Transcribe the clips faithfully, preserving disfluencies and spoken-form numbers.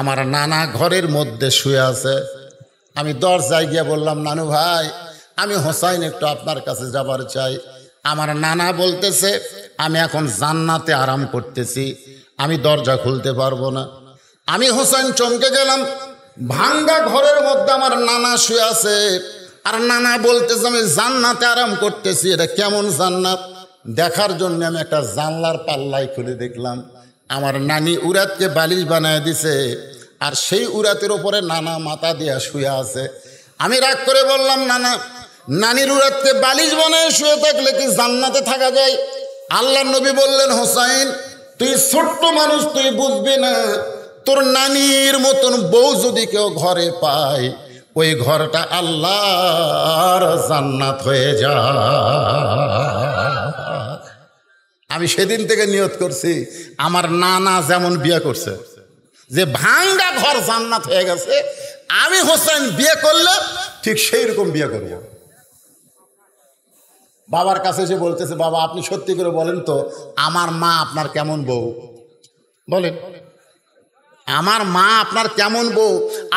আমার নানা ঘরের মধ্যে শুয়ে আছে। আমি দরজায় গিয়ে বললাম, নানু ভাই, আমি হোসাইন একটু আপনার কাছে যাবার চাই। আমার নানা বলতেছে, আমি এখন জান্নাতে আরাম করতেছি, আমি দরজা খুলতে পারবো না। আমি হোসাইন চমকে গেলাম, ভাঙ্গা ঘরের মধ্যে আমার নানা শুয়ে আছে, আর নানা বলতেছে আমি জান্নাতে আরাম করতেছি। এটা কেমন জান্নাত? দেখার জন্য আমি একটা জানলার পাল্লাই খুলে দেখলাম আমার নানি উরাতকে বালিশ বানায় দিছে, আর সেই উরাতের ওপরে নানা মাথা দিয়া শুয়ে আছে। আমি রাগ করে বললাম, নানা, নানির উরাতকে বালিশ বানায় শুয়ে থাকলে কি জান্নাতে থাকা যায়? আল্লাহর নবী বললেন, হোসাইন, তুই ছোট্ট মানুষ, তুই বুঝবি না। তোর নানির মতন বউ যদি কেউ ঘরে পায়, ওই ঘরটা আল্লাহর জান্নাত হয়ে যায়। আমি সেদিন থেকে নিয়ত করছি, আমার নানা যেমন বিয়ে করছে যে ভাঙ্গা ঘর জান্নাত হয়ে গেছে, আমি হোসেন বিয়ে করলে ঠিক সেই রকম বিয়ে করব। বাবার কাছে এসে বলতেছে, বাবা আপনি সত্যি করে বলেন তো, আমার মা আপনার কেমন বউ? বলেন, আমার মা আপনার কেমন বউ?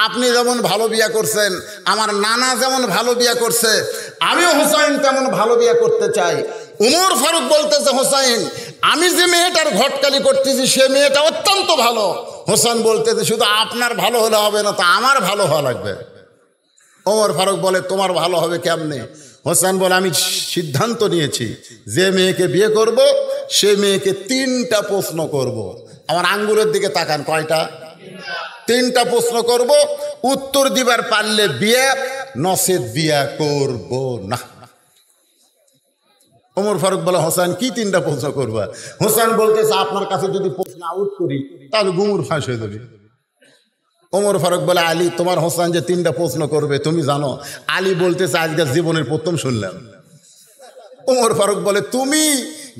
আপনি যেমন ভালো বিয়ে করছেন, আমার নানা যেমন ভালো বিয়ে করছে, আমিও হোসেন তেমন ভালো বিয়ে করতে চাই। উমর ফারুক বলতেছে, হোসাইন, আমি যে মেয়েটার ঘটকালি করতেছি সে মেয়েটা অত্যন্ত ভালো। হোসেন বলতেছে, শুধু আপনার ভালো হলে হবে না, তো আমার ভালো হওয়া লাগবে। ওমর ফারুক বলে, তোমার ভালো হবে কেমনে? হোসেন বলে, আমি সিদ্ধান্ত নিয়েছি, যে মেয়েকে বিয়ে করব সে মেয়েকে তিনটা প্রশ্ন করব। আমার আঙ্গুরের দিকে তাকান, কয়টা? তিনটা প্রশ্ন করব, উত্তর দিবার পারলে বিয়ে, নসেদ বিয়ে করব না। ওমর ফারুক বলে, হোসেন কি তিনটা প্রশ্ন করবা? হোসেন বলতেছে, আপনার কাছে যদি প্রশ্ন আউট করি তাহলে গুমুর ফাঁস হয়ে যাবে। ওমর ফারুক বলে, আলী, তোমার হোসেন যে তিনটা প্রশ্ন করবে তুমি জানো? আলী বলতেছে, আজকের জীবনের প্রথম শুনলাম। ওমর ফারুক বলে, তুমি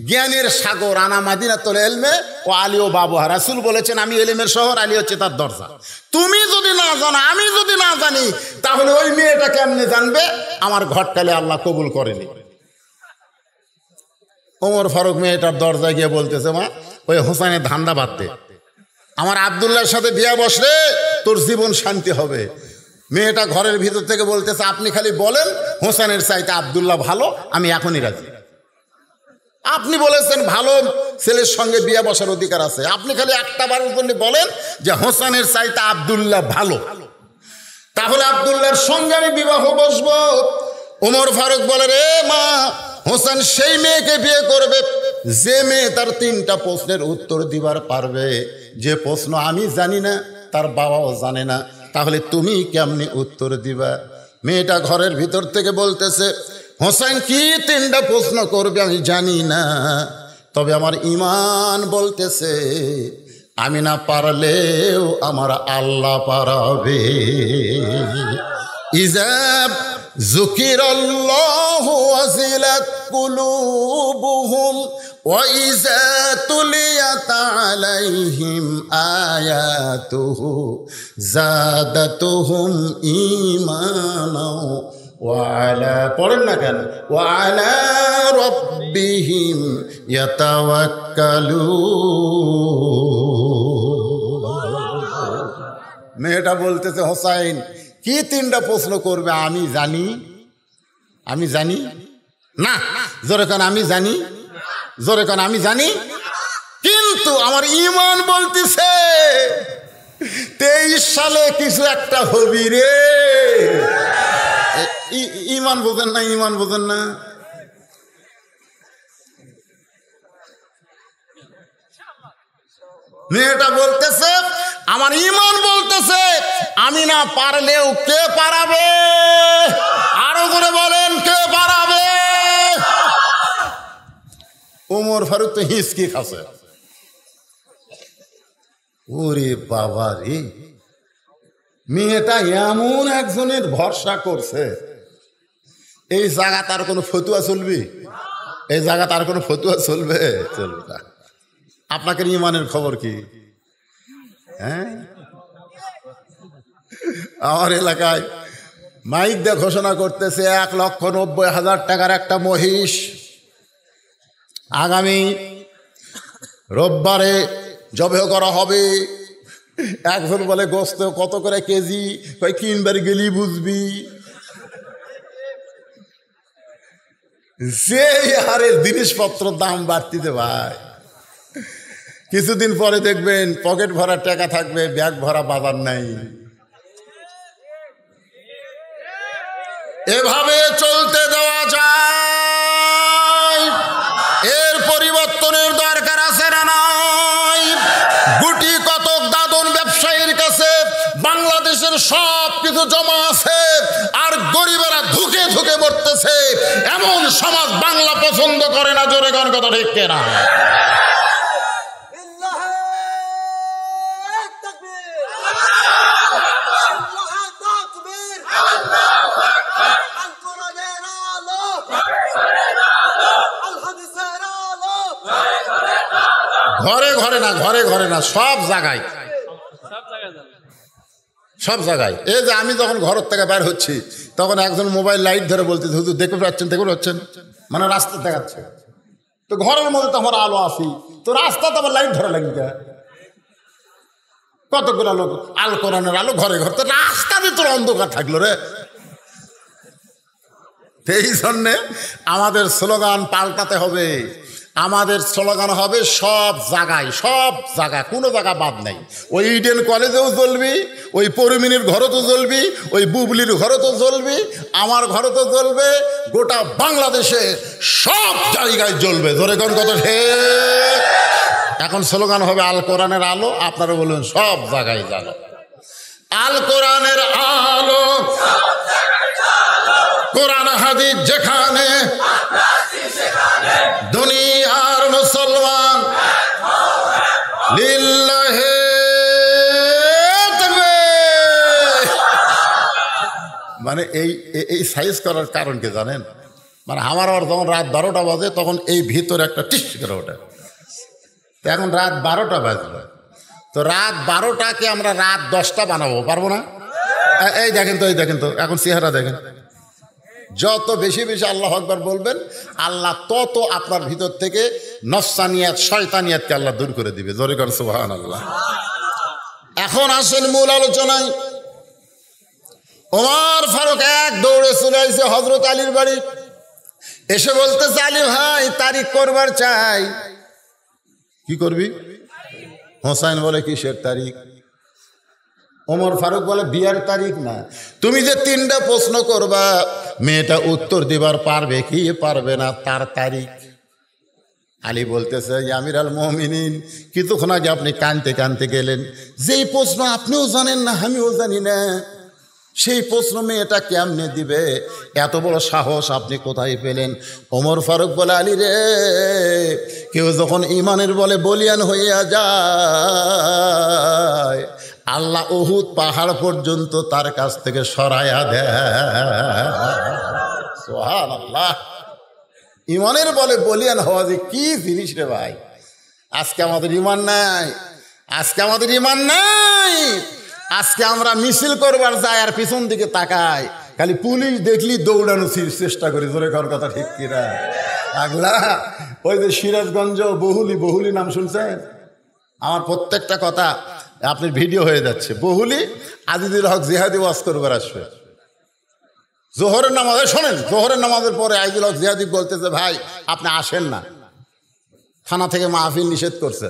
জ্ঞানের সাগর, আনা মাদিনাতুল ইলমে ও আলী ও বাবুহা। রাসূল বলেছেন, আমি ইলমের শহর, আলী হচ্ছে তার দরজা। তুমি যদি না জানো, আমি যদি না জানি, তাহলে ওই মেয়েটা কেমনে জানবে আমার ঘটকালে আল্লাহ কবুল করেনি? ওমর ফারুক মেয়েটার দরজায় গিয়ে বলতেছে, মা, ওই হোসেনের ধান্দা বাদ দে, আমার আবদুল্লাহর সাথে বিয়া বসলে তোর জীবন শান্তি হবে। মেয়েটা ঘরের ভিতর থেকে বলতেছে, আপনি খালি বলেন হোসেনের চাইতে আবদুল্লাহ ভালো, আমি এখনই রাজি। আপনি বলেছেন ভালো ছেলের সঙ্গে বিয়া বসার অধিকার আছে, আপনি খালি একটা বারের জন্য বলেন যে হোসেনের চাইতে আবদুল্লাহ ভালো, তাহলে আবদুল্লাহর সঙ্গে আমি বিবাহ বসবো। ওমর ফারুক বলে, রে মা, হোসেন সেই মেয়েকে বিয়ে করবে যে মেয়ে তার তিনটা প্রশ্নের উত্তর দিবার পারবে, যে প্রশ্ন আমি জানি না, তার বাবাও জানে না, তাহলে তুমি কেমনি উত্তর দিবা? মেয়েটা ঘরের ভিতর থেকে বলতেছে, হোসেন কি তিনটা প্রশ্ন করবে আমি জানি না, তবে আমার ঈমান বলতেছে আমি না পারলেও আমার আল্লাহ পারবে। ইজাব যুকিরাল্লাহু ওয়াজিলাত কুলুবুহুম ওয়া ইযা তুলিয়াত আলাইহিম আয়াতুহু যাদাতুহুম ঈমানাও ওয়া আলা, পড়েন না কেন, ওয়া আলা রাব্বিহিম ইয়াতাওয়াক্কালুন। মেয়েটা বলতেছে, হোসাইন কি তিনটা প্রশ্ন করবে? আমি জানি, আমি জানি না, জোরে কান, আমি জানি, জোরে কান, আমি জানি, কিন্তু আমার ঈমান বলতেছে তেইশ সালে কিছু একটা হবি রে। ঈমান বোঝেন না, ঈমান বোঝেন না। মেয়েটা বলতেছে, আমার ঈমান বলতেছে আমি না পারলেও কে পারাবে? আরো করে বলেন, কে পারাবে? ওমর ফারুক তো হিসকি খাচ্ছে। ওরে বাবা রে, মেয়েটা এমন একজনের ভরসা করছে। এই জায়গা তার কোনো ফতুয়া চলবে? এই জায়গা তার কোনো ফতুয়া চলবে? চলবে না। আপনাকে ঈমানের খবর কি? হ্যাঁ, আমার এলাকায় মাইক দিয়ে ঘোষণা করতেছে এক লক্ষ নব্বই হাজার টাকার একটা মহিষ আগামী রোববারে জবে করা হবে। একজন বলে গোস্ত কত করে কেজি, কই কিনবার গেলি বুঝবি। যে হারে জিনিসপত্র দাম বাড়তিতে ভাই, কিছুদিন পরে দেখবেন পকেট ভরা টাকা থাকবে, ব্যাগ ভরা বাজার নাই। এভাবে চলতে দেওয়া যায়, এর পরিবর্তনের দরকার আছে না নাই? গুটি কতক দাদন ব্যবসায়ীর কাছে বাংলাদেশের সব কিছু জমা আছে, আর গরিবেরা ধুকে ধুকে মরতেছে। এমন সমাজ বাংলা পছন্দ করে না। জোরে গান, কথা ঠিক কিনা? ঘরে ঘরে না, ঘরে ঘরে না, সব জায়গায় সব জায়গায়। এই যে আমি যখন ঘর থেকে বের হচ্ছি, তখন একজন মোবাইল লাইট ধরে বলতে, হুজুর দেখে পাচ্ছেন, দেখে পাচ্ছেন, মানে রাস্তা দেখাচ্ছে। তো ঘরের মধ্যে তো আমার আলো আসি, তো রাস্তা তো আমার লাইট ধরা লাগি। কতগুলো লোক আল কোরআনের আলো ঘরে ঘর, তো রাস্তাতে তোর অন্ধকার থাকলো রে। এই জন্যে আমাদের স্লোগান পাল্টাতে হবে। আমাদের স্লোগান হবে সব জায়গায়, সব জায়গা, কোনো জায়গা বাদ নাই। ওই ইডেন কলেজেও জ্বলবি, ওই পরিমিনির ঘরও তো জ্বলবি, ওই বুবলির ঘরও তো জ্বলবি, আমার ঘরও তো জ্বলবে, গোটা বাংলাদেশে সব জায়গায় জ্বলবে। ধরে কোন কথা হে। এখন স্লোগান হবে আল কোরআনের আলো। আপনারা বলবেন সব জায়গায় জ্বালো, আল কোরআনের আলো, কোরআন হাদিস যেখানে, দুনিয়ার মুসলমান লিল্লাহে তাকবীর। মানে এই এই সাইজ করার কারণ কি জানেন? মানে আমার আবার যখন রাত বারোটা বাজে, তখন এই ভিতরে একটা টিস করে ওঠে। তো এখন রাত বারোটা বাজলো, তো রাত বারোটাকে আমরা রাত দশটা বানাবো পারবো না। এই দেখেন তো, এই দেখেন তো, এখন চেহারা দেখেন। যত বেশি বেশি আল্লাহ আকবার বলবেন, আল্লাহ তত আপনার ভিতর থেকে নফসানিয়াত, শয়তানিয়াতকে আল্লাহ দূর করে দিবে। জোরে কর সুবহানাল্লাহ। এখন আসেন মূল আলোচনায়। ওমর ফারুক এক দৌড়ে চলে আসে হযরত আলীর বাড়ি। এসে বলতেছে, আলী ভাই তারিখ করবার চাই। কি করবি? হোসেন বলে, কিসের তারিখ? ওমর ফারুক বলে, বিয়ার তারিখ না, তুমি যে তিনটা প্রশ্ন করবা, মেয়েটা উত্তর দিবার পারবে কি পারবে না তার তারিখ। আলী বলতেছে, আমির আল মুমিনিন, কিছুক্ষণ আগে আপনি কানতে কানতে গেলেন, যেই প্রশ্ন আপনিও জানেন না আমিও জানি না, সেই প্রশ্ন মেয়েটা কেমনে দিবে, এত বড় সাহস আপনি কোথায় পেলেন? ওমর ফারুক বলে, আলী রে, কেউ যখন ইমানের বলে বলিয়ান হইয়া যায়, আল্লাহ উহুদ পাহাড় পর্যন্ত তার কাছ থেকে সরাইয়া দেয়। সুবহানাল্লাহ। ইমানের বলে বলিয়ান হওয়া যে কি জিনিস রে ভাই। আজকে আমাদের ইমান নাই, আজকে আমাদের ইমান নাই। আজকে আমরা মিছিল করবার যাই, আর পিছন দিকে তাকাই, খালি পুলিশ দেখলি দৌড়ানোর চেষ্টা করি। জোরে কর, কথা ঠিক কিনা? আগলা ওই যে সিরাজগঞ্জ বহুলি, বহুলি নাম শুনছেন? আমার প্রত্যেকটা কথা আপনার ভিডিও হয়ে যাচ্ছে। বহুলি আজিজুল হক জিহাদি ওয়াজ করবার আসবে জোহরের নামাজে। শোনেন, জোহরের নামাজের পরে আজিজুল হক জিহাদি বলতেছে, ভাই আপনি আসেন না, থানা থেকে মাহফিল নিষেধ করছে।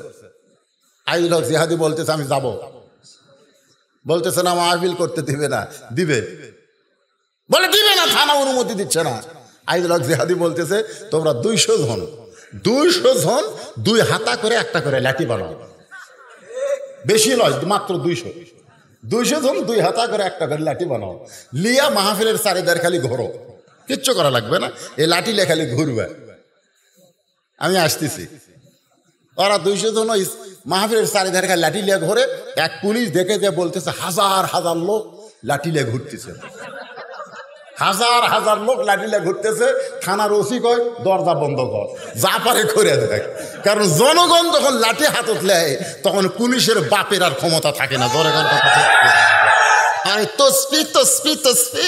আজিজুল হক জিহাদি বলতেছে, আমি যাব। বলতেছে না, মাহফিল করতে দিবে না। দিবে বলে, দিবে না, থানা অনুমতি দিচ্ছে না। আজিজুল হক জিহাদি বলতেছে, তোমরা দুইশো জন দুইশো জন দুই হাতা করে একটা করে লাঠি বানাও। বেশি নয়, মাত্র দুইশো দুইশো জন দুই হাতা করে একটা করে লাঠি বানাও, লিয়া মাহফিলের চারিদার খালি ঘোরো, কিচ্ছু করা লাগবে না, এই লাঠি লেখালি ঘুরবে, আমি আসতেছি। ওরা দুইশো জন ওই মাহফিলের চারিধারে খালি লাঠি লিয়া ঘোরে। এক পুলিশ দেখে যে বলতেছে, হাজার হাজার লোক লাঠি লিয়া ঘুরতেছে, হাজার হাজার লোক লাঠি লিয়া ঘুরতেছে। থানার ওসি কয়, দরজা বন্ধ কর, যা পারে করে দেখ। কারণ জনগণ যখন লাঠি হাতত নেয়, তখন পুলিশের বাপের আর ক্ষমতা থাকে না। জনগণ আরে তসপি তসপি তসপি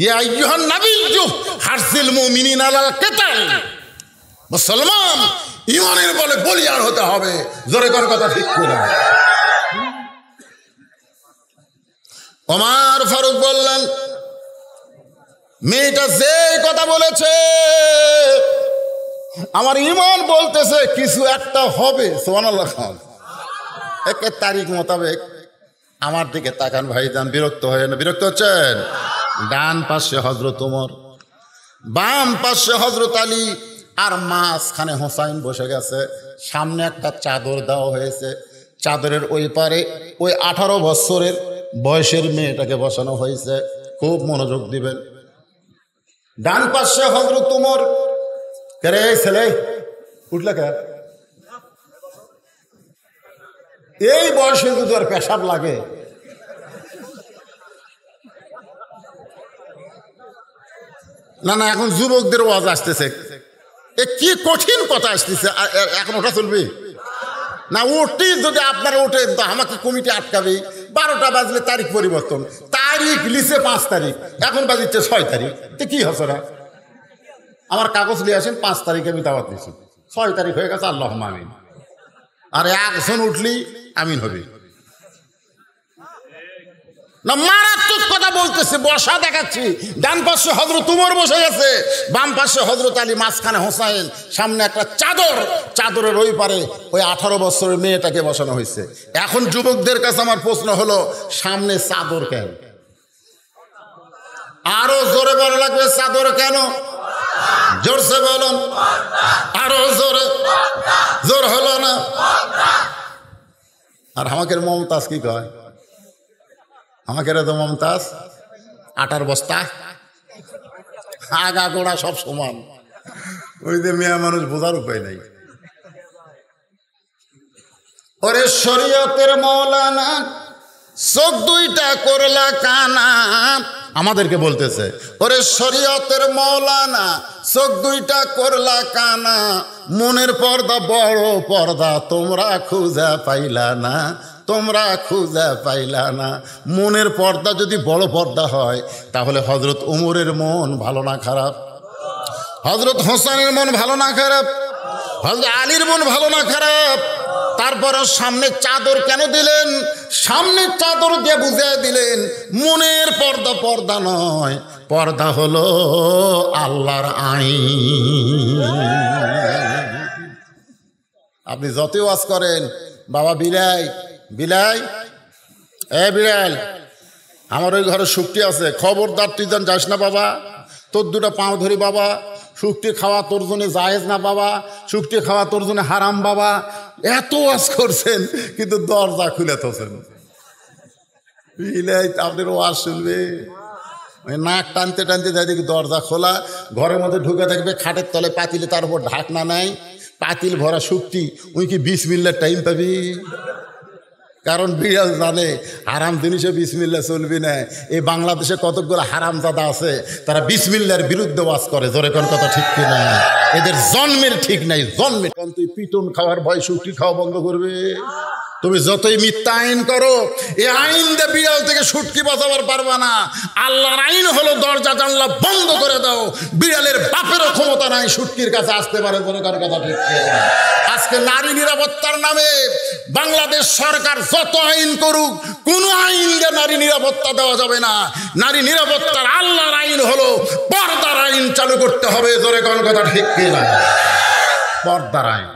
ইয়া আইয়ুহান নাবিয়্যু হারসিল মুমিনিনা আলাল কিতাল। মুসলমান, ইমানের বলে বলিয়ান হতে হবে। জোরে কর কথা ঠিক করে। ওমর ফারুক বললেন, মেয়েটা যে কথা বলেছে আমার ইমান বলতেছে কিছু একটা হবে। সুবহানাল্লাহ। একে তারিখ মোতাবেক আমার দিকে তাকান ভাইজান, বিরক্ত হয়ে না? বিরক্ত হচ্ছেন? ডান পাশে হযরত ওমর, বাম পাশে হযরত আলী, আর মাঝখানে হোসাইন বসে গেছে। সামনে একটা চাদর দেওয়া হয়েছে, চাদরের ওই পারে ওই আঠারো বছরের বয়সের মেয়েটাকে বসানো হয়েছে। খুব মনোযোগ দিবেন। ডান পাশে হযরত ওমর, কেরে ছেলে উঠলে কে? এই বয়সে যদি আর পেশাব লাগে, না না এখন যুবকদের ওয়াজ আসতেছে, এ কি কঠিন কথা আসতেছে, এখন ওটা চলবে না? উঠি যদি আপনারা উঠে তো আমাকে কমিটি আটকাবে। বারোটা বাজলে তারিখ পরিবর্তন, তারিখ লিখে পাঁচ তারিখ, এখন বাজিচ্ছে ছয় তারিখ। তো কি হচ্ছে না? আমার কাগজ নিয়ে আসেন, পাঁচ তারিখে আমি দাওয়াত দিয়েছি, ছয় তারিখ হয়ে গেছে, আল্লাহুম্মা আমিন। আর একজন উঠলি আমিন হবে না? মারাত্মক কথা বলতেছে, বসা দেখাচ্ছি। ডান পাশে হযরত ওমর বসে গেছে, বাম পাশে হযরত আলী, মাঝখানে হোসাইন, সামনে একটা চাদর, চাদরের ওই পারে ওই আঠারো বছরের মেয়েটাকে বসানো হয়েছে। এখন যুবকদের কাছে আমার প্রশ্ন হলো, সামনে চাদর কেন? আরো জোরে বলা লাগবে, চাদর কেন? জোরসে বলুন, আরো জোরে। জোর হলো না। আর আমাকে মমতাজ কি কয়? আমাকে তো মমতাজ আটার বস্তা, আগা গোড়া সব সমান। ওই যে মেয়ে মানুষ, বোঝার উপায় নাই। ওরে শরীয়তের মৌলানা, চোখ দুইটা করলা কানা। আমাদেরকে বলতেছে, ওরে শরীয়তের মৌলানা, চোখ দুইটা করলা কানা, মনের পর্দা বড় পর্দা তোমরা খুঁজা পাইলা না, তোমরা খুঁজা পাইলা না। মনের পর্দা যদি বড় পর্দা হয়, তাহলে হযরত ওমরের মন ভালো না খারাপ? হযরত হোসেনের মন ভালো না খারাপ? হযরত আলীর মন ভালো না খারাপ? তারপরে সামনে চাদর কেন দিলেন? সামনে চাদর দিয়ে বুঝিয়ে দিলেন মনের পর্দা পর্দা নয়, পর্দা হলো আল্লাহর আইন। আপনি যতই ওয়াজ করেন, বাবা বিলাই বিলাই এ বিড়াল, আমার ওই ঘরে শুক্তি আছে, খবরদার তুই যেন যাস না বাবা, তোর দুটো পাও ধরি বাবা, শুক্তি খাওয়া তোর জন্য জায়েজ না বাবা, শুক্তি খাওয়া তোর জন্য হারাম বাবা। এত ওয়াজ করছেন কিন্তু দরজা খুলে থাকেন। বিলাই আপনার ওয়াজ শুনবে, নাক টানতে টানতে যাই দেখি দরজা খোলা, ঘরের মধ্যে ঢুকে থাকবে, খাটের তলে পাতিলে, তার উপর ঢাকনা নাই, পাতিল ভরা শুক্তি। উই কি বিসমিল্লার টাইম পাবি? কারণ বিড়াল জানে হারাম জিনিসে বিসমিল্লা চলবি না। এই বাংলাদেশে কতকগুলো হারামজাদা আছে, তারা বিসমিল্লার বিরুদ্ধে ওয়াজ করে। জোরে কোন কথা ঠিক কিনা? এদের জন্মের ঠিক নাই, জন্মের। কারণ তুই পিটন খাওয়ার ভয় শুকটি খাওয়া বন্ধ করবে। তুমি যতই মিথ্যা আইন করো, এই আইন দিয়ে বিড়াল থেকে শুটকি বাঁচাবার পারবা না। আল্লাহর আইন হলো দরজা জানলা বন্ধ করে দাও। বিড়ালের বাপেরও ক্ষমতা নাই শুটকির কাছে আসতে পারে। কোনো কারো কথা ঠিক না। আজকে নারী নিরাপত্তার নামে বাংলাদেশ সরকার যত আইন করুক, কোনো আইন দিয়ে নারী নিরাপত্তা দেওয়া যাবে না। নারী নিরাপত্তার আল্লাহর আইন হলো পর্দার আইন চালু করতে হবে। জোরে কোন কথা ঠিক না? পর্দার আইন।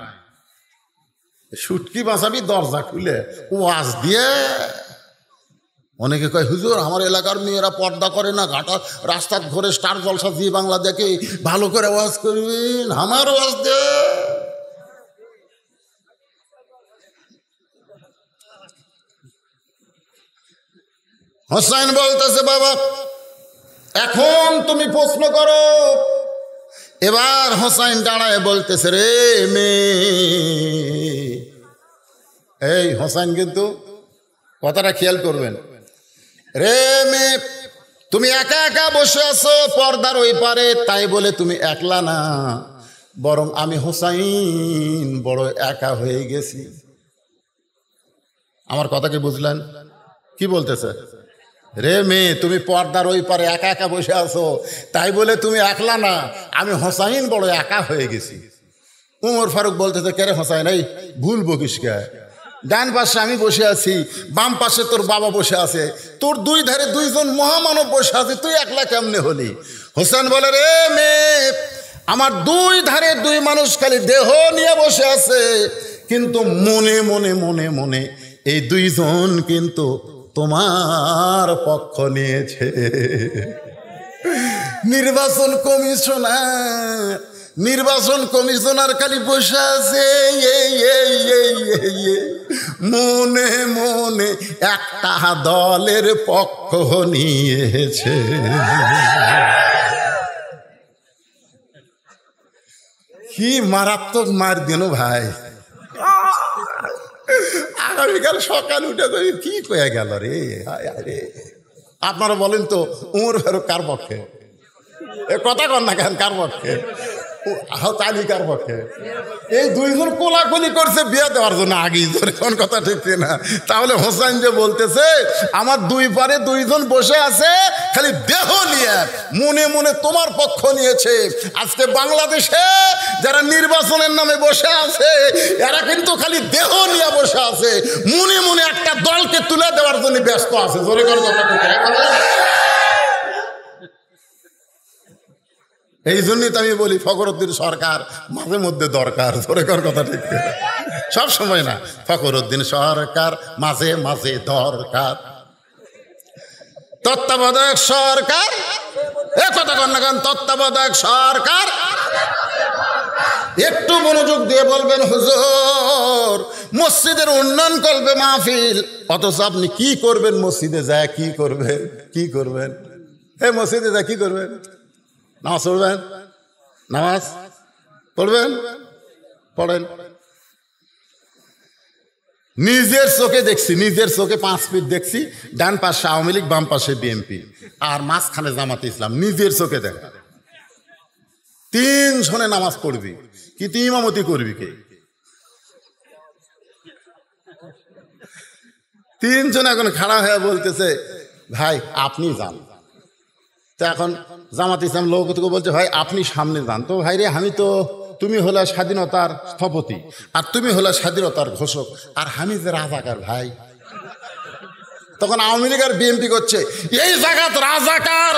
শুটকি বাঁচাবি দরজা খুলে ওয়াজ দিয়ে। অনেকে কয়, হুজুর আমার এলাকার মেয়েরা পর্দা করে না, ঘাটা রাস্তার ঘরে স্টার জলসা দিয়ে বাংলা দেখে, ভালো করে ওয়াজ করবেন, আমার ওয়াজ দে। হোসেন বলতেছে, বাবা এখন তুমি প্রশ্ন করো। এবার হোসাইন দাঁড়ায় বলতেছে, রে মেয়ে। এই হোসাইন, কিন্তু কথাটা খেয়াল করবেন, রে মেয়ে তুমি একা একা বসে আছো পর্দার ওই পারে, তাই বলে তুমি একলা না, বরং আমি হোসাইন বড় একা হয়ে গেছি। আমার কথা কি বুঝলেন? কি বলতেছে? রে মেয়ে তুমি পর্দার ওই পারে একা একা বসে আছো, তাই বলে তুমি একলা না, আমি হোসাইন বড় একা হয়ে গেছি। উমর ফারুক বলতে তো কেরে হাসায় নাই, ভুল বকিসকে, ডান পাশে আমি বসে আছি, বাম পাশে তোর বাবা বসে আছে, তোর দুই ধারে দুইজন মহামানব বসে আছে, তুই একলা কেমনে হলি? হোসেন বলে, রে মেয়ে, আমার দুই ধারে দুই মানুষ খালি দেহ নিয়ে বসে আছে, কিন্তু মনে মনে মনে মনে এই দুইজন কিন্তু তোমার পক্ষ নিয়েছে। নির্বাচন কমিশনার নির্বাচন কমিশনার খালি বসে আছে, মনে মনে একটা দলের পক্ষ নিয়েছে। কি মারাত্মক মার দিন ভাই! আগামীকাল সকাল উঠে কি কয়ে গেল রে! আপনারা বলেন তো, উমর ফারুক কার পক্ষে? কথা কন না কেন, কার পক্ষে? তালি কার পক্ষে? এই দুইজন কোলাকুলি করছে বিয়ে দেওয়ার জন্য আগেই, ধরে কোন কথা ঠিক না? তাহলে হোসেন যে বলতেছে আমার দুই পারে দুইজন বসে আছে খালি দেহ নিয়ে, মনে মনে তোমার পক্ষ নিয়েছে। আজকে বাংলাদেশে যারা নির্বাচনের নামে বসে আছে এরা কিন্তু খালি দেহ নিয়ে বসে আছে, মনে মনে একটা দলকে তুলে দেওয়ার জন্য ব্যস্ত আছে। ধরে কোন কথা ঠিক না? এই জন্যই তো আমি বলি ফখরুদ্দিন সরকার মাঝে মধ্যে দরকার। ধরে কর কথা ঠিক, সব সময় না। ফখরুদ্দিন সরকার মাঝে মাঝে দরকার, তত্ত্বাবধায়ক সরকার, এ কথা কর না কেন, তত্ত্বাবধায়ক সরকার। একটু মনোযোগ দিয়ে বলবেন, হুজুর মসজিদের উন্নয়ন করবে মাহফিল, অথচ আপনি কি করবেন? মসজিদে যায় কি করবেন? কি করবেন? এ মসজিদে যায় কি করবেন? নামাজ পড়বেন? নামাজ পড়বেন? পড়েন। নিজের চোখে দেখছি, নিজের চোখে পাঁচ ফিট দেখছি, ডান পাশে আওয়ামী লীগ, বাম পাশে বিএনপি, আর মাঝখানে জামাতে ইসলাম। নিজের চোখে দেখা তিন জনে নামাজ পড়বি, কিন্তু ইমামতি করবি কে? তিনজন এখন খাড়া হয়ে বলতেছে, ভাই আপনি যান। তো এখন জামাত ইসলাম লোক বলছে, ভাই আপনি সামনে যান। তো ভাই রে, আমি তো, তুমি হলে স্বাধীনতার স্থপতি, আর তুমি হলে স্বাধীনতার ঘোষক, আর আমি যে রাজাকার ভাই। তখন আওয়ামী লীগ আর বিএনপি করছে, এই জায়গাত রাজাকার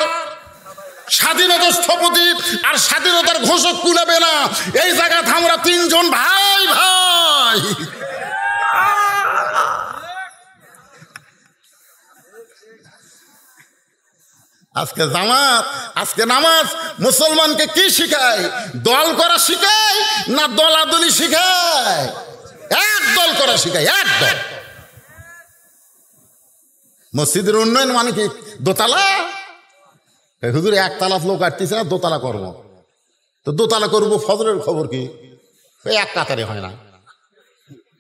স্বাধীনতার স্থপতি আর স্বাধীনতার ঘোষক কুলাবে না, এই জায়গাত আমরা তিনজন ভাই ভাই। আজকে জামাত, আজকে নামাজ মুসলমানকে কি শিখায়? দল করা শিখায় না দলাদলি শিখায়? এক দল করা শিখায়, এক দল। মসজিদের উন্নয়ন মানে কি দোতলা? হুজুর একতলা লোক আটতেছে না, দোতলা করবো। তো দোতলা করবো, ফজরের খবর কি? এক কাতারে হয় না।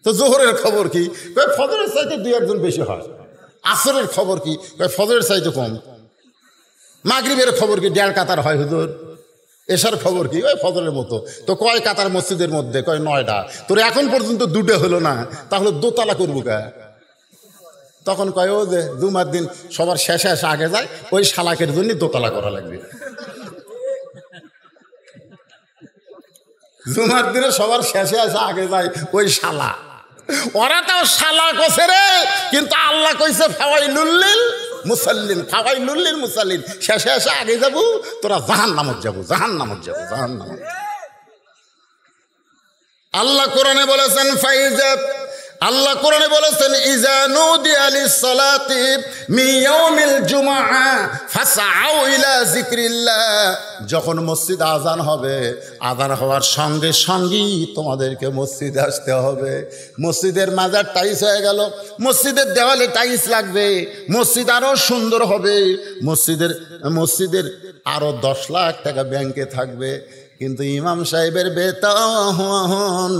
তো জোহরের খবর কি? ফজরের চাইতে দুই একজন বেশি হয়। আসরের খবর কি? ফজরের চাইতে কম। মাগরিবের খবর কি? দেড় কাতার হয় হুজুর। এশার খবর কি? ওই ফজরের মতো। তো কয় কাতার মসজিদের মধ্যে? কয় নয়টা। তোর এখন পর্যন্ত দুটো হলো না, তাহলে দোতলা করবো কে? তখন কয় ও যে দুমার দিন সবার শেষে এসে আগে যায়, ওই শালাকের জন্য দোতলা করা লাগবে। জুমার দিনে সবার শেষে এসে আগে যায় ওই শালা। ওরা তো শালা কছে রে, কিন্তু আল্লাহ কইছে ফাওয়াই লুল্লিল মুসাল্লিন, ফাওয়াই লুল্লিন মুসাল্লিন। শেষে এসে আগে যাবো, তোরা জাহান নামত যাবো, জাহান নামত যাবো, জাহান নামত। আল্লাহ কোরআনে বলেছেন ফাইজাত, আল্লাহ কোরআনে বলেছেন ইজা নুদিয়া লিসসালাতি মিন ইয়াউমিল জুমআ ফাসআউ ইলা যিকরিল্লাহ। যখন মসজিদ আজান হবে, আজান হওয়ার সঙ্গে সঙ্গেই তোমাদেরকে মসজিদে আসতে হবে। মসজিদের মাজার টাইলস হয়ে গেল, মসজিদের দেওয়ালে টাইলস লাগবে, মসজিদ আরো সুন্দর হবে, মসজিদের মসজিদের আরো দশ লাখ টাকা ব্যাংকে থাকবে, কিন্তু ইমাম সাহেবের বেতন,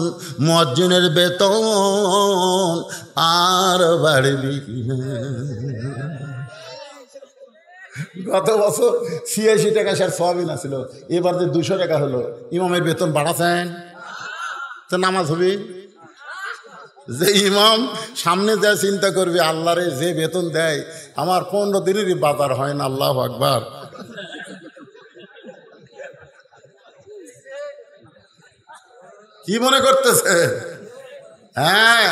মুয়াজ্জিনের বেতন আর বাড়বি না। গত বছর ছিয়াশি টাকা স্যার সওয়াবিন আসছিল, এবার যে দুশো টাকা হলো, ইমামের বেতন বাড়াচ্ছেন তো নামাজ হবে? যে ইমাম সামনে যা চিন্তা করবে, আল্লাহরে যে বেতন দেয় আমার পনেরো দিনেরই বাজার হয় না। আল্লাহু আকবার! কি মনে করতেছে? হ্যাঁ,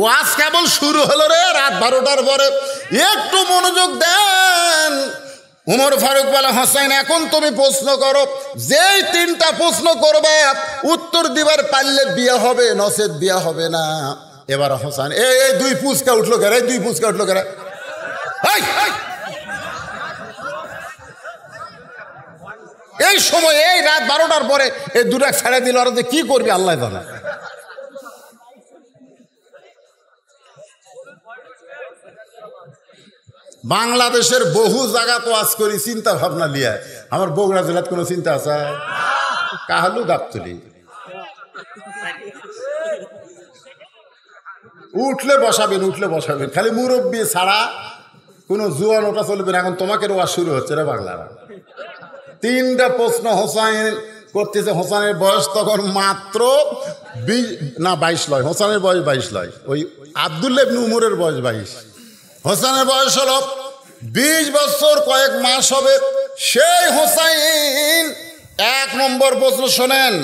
ওয়াজ কেবল শুরু হলো রে, রাত বারোটার পরে। একটু মনোযোগ দেন। উমর ফারুক বলে, হোসেন এখন তুমি প্রশ্ন করো, যেই তিনটা প্রশ্ন করবে উত্তর দিবার পারলে বিয়ে হবে, নসেদ বিয়ে হবে না। এবার হোসেন, এই এই দুই পুচকা উঠলো কেরা, এই দুই পুচকা উঠলো কেরা, এই সময় এই রাত বারোটার পরে এই দুটা ছেড়ে দিল, ওরা কি করবে আল্লাহ জানে। বাংলাদেশের বহু জায়গা তো আজ করি চিন্তা ভাবনা লিয়া, আমার বগুড়া জেলার কোনো চিন্তা আছে? কাহালু গাবতলি উঠলে বসাবেন, উঠলে বসাবেন, খালি মুরব্বী ছাড়া কোনো জুয়ান ওটা চলবে না। এখন তোমাকে ওয়াজ শুরু হচ্ছে রে বাংলারা। তিনটা প্রশ্ন হোসেন করতেছে। হোসেনের বয়স তখন মাত্র বিশ না বাইশ লয়, হোসেনের বয়স বাইশ লয়, ওই আব্দুল্লাহ ইবনে উমরের বয়স বাইশ, হোসেনের বয়স হল বিশ বছর কয়েক মাস হবে। সেই হোসাইন এক নম্বর প্রশ্ন শোনেন।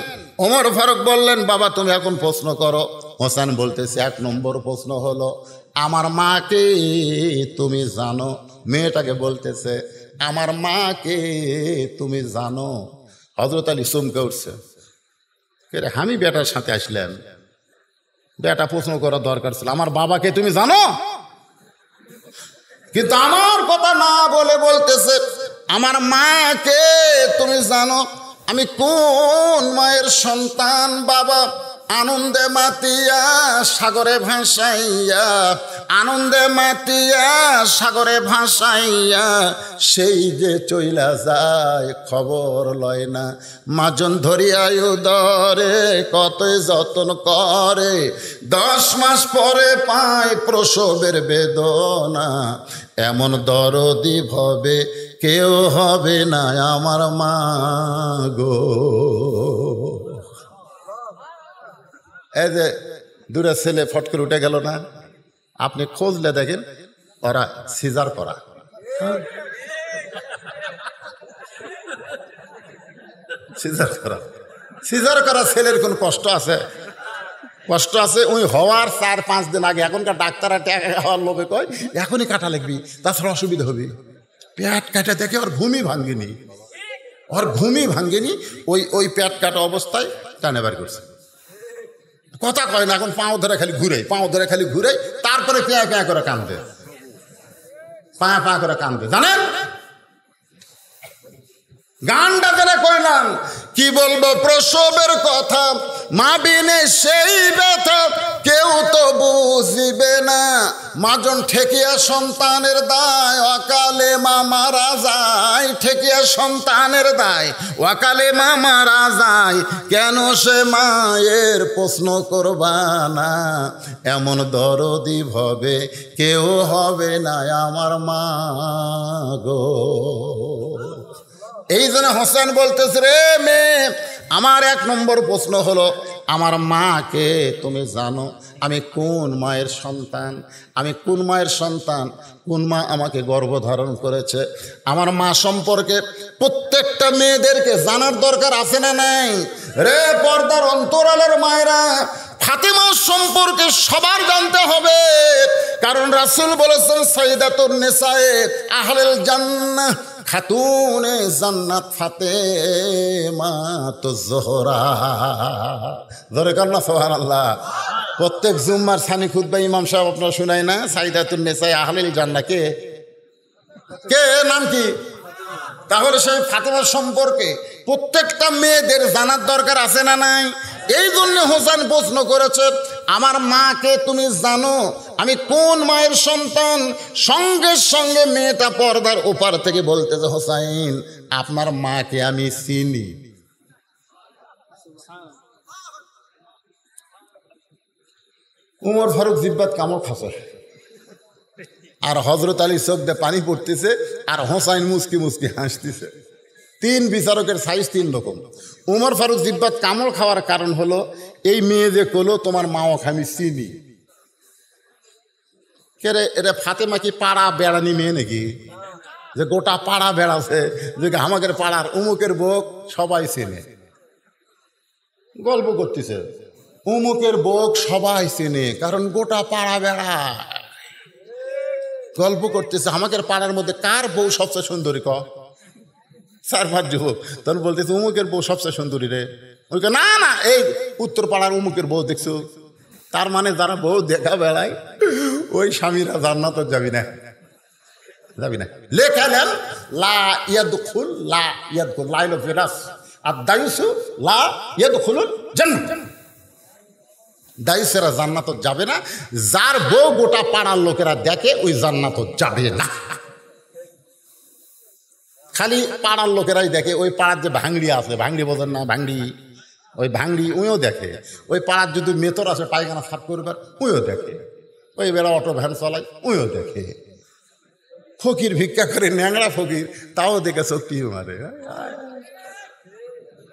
ওমর ফারুক বললেন, বাবা তুমি এখন প্রশ্ন করো। হোসেন বলতেছে, এক নম্বর প্রশ্ন হলো, আমার মাকে তুমি জানো? মেয়েটাকে বলতেছে, আমার মাকে তুমি জানো? হজরত আলী চমকে উঠছে, আমি বেটার সাথে আসলেন, বেটা প্রশ্ন করার দরকার ছিল। আমার বাবাকে তুমি জানো? কিন্তু আমার কথা না বলে বলতেছে, আমার মাকে তুমি জানো? আমি কোন মায়ের সন্তান বাবা? আনন্দে মাতিয়া সাগরে ভাসাইয়া, আনন্দে মাতিয়া সাগরে ভাসাইয়া, সেই যে চইলা যায় খবর লয় না। মাজন ধরিয়ায় দরে কতই যতন করে, দশ মাস পরে পায় প্রসবের বেদনা, এমন দরদি ভবে কেউ হবে না আমার মা গো। এই যে দুটা ছেলে ফট করে উঠে গেল না, আপনি খোঁজলে দেখেন ওরা সিজার করা। সিজার করা সিজার করা ছেলের কোন কষ্ট আছে? কষ্ট আছে ওই হওয়ার চার পাঁচ দিন আগে। এখনকার ডাক্তাররা টাকা খাওয়ার লোভে কয় এখনই কাটা লাগবি, তাছাড়া অসুবিধা হবে। পেট কাটা দেখে ওর ভূমি ভাঙ্গিনি, ওর ভূমি ভাঙ্গিনি, ওই ওই পেট কাটা অবস্থায় টানে বার করছে। কথা কয় না, এখন পাও ধরে খালি ঘুরে, পাও ধরে খালি ঘুরে, তারপরে পা পা করে কাঁদবে, পা পা করে কাঁদবে। জানেন গানটা জেনে কইলাম, কি বলবো প্রসবের কথা, মা বিনে সেই ব্যথা কেউ তো বুঝিবে না, মাজন ঠেকিয়া সন্তানের দায় অকালে মা মারা যায়, ঠেকিয়া সন্তানের দায় অকালে মা মারা যায়, কেন সে মায়ের প্রশ্ন করবা না, এমন দরদি ভবে কেউ হবে না আমার মা গো। এই জন্য হোসেন বলতেছে, রে মেয়ে আমার এক নম্বর প্রশ্ন হলো, আমার মাকে তুমি জানো? আমি কোন মায়ের সন্তান? আমি কোন মায়ের সন্তান? কোন মা আমাকে গর্ভধারণ করেছে? আমার মা সম্পর্কে প্রত্যেকটা মেয়েদেরকে জানার দরকার আছে না নাই? রে পর্দার অন্তরালের মায়েরা, ফাতেমা সম্পর্কে সবার জানতে হবে, কারণ রাসূল বলেছেন সাইদাতুন নিসায়ে আহলুল জান্নাহ খাতুনে জান্নাত ফাতেমা তুজোহরা। দরকার না সুবহানাল্লাহ। প্রত্যেক জুম্মার সানি খুতবা ইমাম সাহেব আপনারা শুনায় না, সাইদাতুন নিসায়ে আহলুল জান্নাহ কে কে নাম কি? তাহলে সেই ফাতেমা সম্পর্কে প্রত্যেকটা মেয়েদের জানার দরকার আছে না নাই? এই জন্য হোসেন প্রশ্ন করেছে, আমার মাকে তুমি জানো? আমি কোন মায়ের সন্তান? সঙ্গে সঙ্গে মেয়েটা পর্দার ওপার থেকে বলতেছে, হোসেন আপনার মাকে আমি চিনি। উমর ফারুক জিব্বাত কামড় খাচ্ছে, আর হজরত আলী চোখ দিয়ে পানি পড়তেছে, আর হোসেন মুসকি মুসকি হাসতেছে। তিন বিচারকের সাইজ তিন রকম। উমর ফারুক জিব্বাত কামড় খাওয়ার কারণ হলো, এই মেয়ে যে কলো তোমার মাও খামি চিনি, কে রে এটা ফাতেমা? কি পাড়া বেড়ানি মেয়ে নাকি? যে গোটা পাড়া বেড়াছে, যে আমাদের পাড়ার উমুকের বোক সবাই চেনে, গল্প করতেছে। উমুকের বক সবাই চেনে, কারণ গোটা পাড়া বেড়া গল্প করতেছে আমাদের পাড়ার মধ্যে কার বউ সবচেয়ে সুন্দরী, ক চার পাঁচ যুবক, তখন বলতেছে উমুকের বউ সবচেয়ে সুন্দরী রে। ওই না না এই উত্তর পাড়ার উমুকের বউ দেখছো। তার মানে যারা বউ দেখা বেড়ায় ওই স্বামীরা জান্নাত যাবি না, যাবি না। লেখা নেন লা ইয়াদখুল লা ইয়াদখুল লাইল ফিরাস আর দায়ুসু লা ইয়াদখুলুল জান্নাত। দায়ুসেরা জান্নাত যাবে না, যার বউ গোটা পাড়ার লোকেরা দেখে ওই জান্নাত যাবে না। খালি পাড়ার লোকেরাই দেখে, ওই পাড়ার যে ভাঙড়ি আছে, ভাঙড়ি বোঝেন না, ভাঙড়ি, ওই ভাঙড়ি উইও দেখে, ওই পাড়ার যদি মেতর আছে পায়খানা সাফ করবার উইও দেখে, ওই বেলা অটো ভ্যান চলায় উইও দেখে, ফকির ভিক্ষা করে ন্যাংড়া ফকির তাও দেখে সত্যি মারে।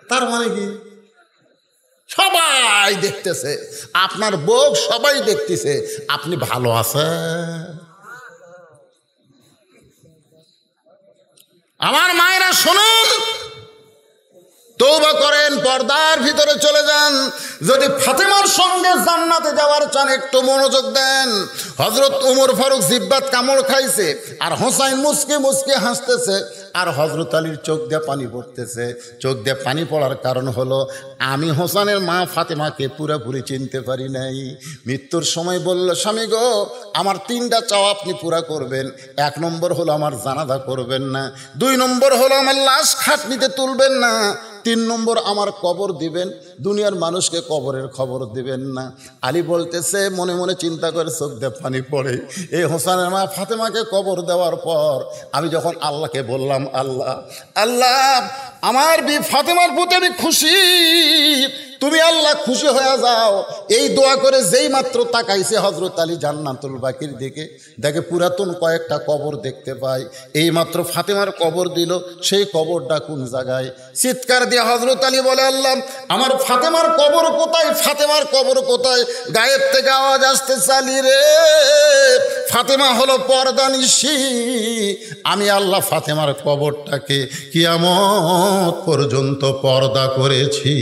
তার মানে কি সবাই দেখতেছে, আপনার বউ সবাই দেখতেছে, আপনি ভালো আছেন। আমার মায়েরা শুনুন, তওবা করেন, পর্দার ভিতরে চলে যান। যদি ফাতেমার সঙ্গে জান্নাতে যাওয়ার চান একটু মনোযোগ দেন। হযরত ওমর ফারুক জিব্বাত কামড় খাইছে, আর হোসাইন মুসকে মুসকে হাসতেছে, আর হযরত আলীর চোখ দিয়ে পানি পড়তেছে। চোখ দিয়ে পানি পড়ার কারণ হলো আমি হোসাইনের মা ফাতেমাকে পুরোপুরি চিনতে পারি নাই। মৃত্যুর সময় বলল, স্বামী গো, আমার তিনটা চাওয়া আপনি পুরা করবেন। এক নম্বর হলো আমার জানাজা করবেন না, দুই নম্বর হলো আমার লাশ খাটনিতে তুলবেন না, তিন নম্বর আমার কবর দিবেন, দুনিয়ার মানুষকে কবরের খবর দিবেন না। আলী বলতেছে, মনে মনে চিন্তা করে চোখ দিয়ে পানি পড়ে, এই হোসেনের মা ফাতেমাকে কবর দেওয়ার পর আমি যখন আল্লাহকে বললাম, আল্লাহ আল্লাহ আমার বি ফাতেমার প্রতি আমি খুশি, তুমি আল্লাহ খুশি হয়ে যাও। এই দোয়া করে যেই মাত্র তাকাইছে হযরত আলী জান্নাতুল বাকির দিকে, দেখে পুরাতন কয়েকটা কবর দেখতে পাই। এই মাত্র ফাতেমার কবর দিল, সেই কবরটা কোন জায়গায়। চিৎকার দিয়ে হযরত আলী বলে, আল্লাহ আমার ফাতেমার কবর কোথায়, ফাতেমার কবর কোথায়। গায়েব থেকে আওয়াজ আসতে, চালি রে ফাতেমা হলো পর্দানিশি, আমি আল্লাহ ফাতেমার কবরটাকে কিয়ামত পর্যন্ত পর্দা করেছি।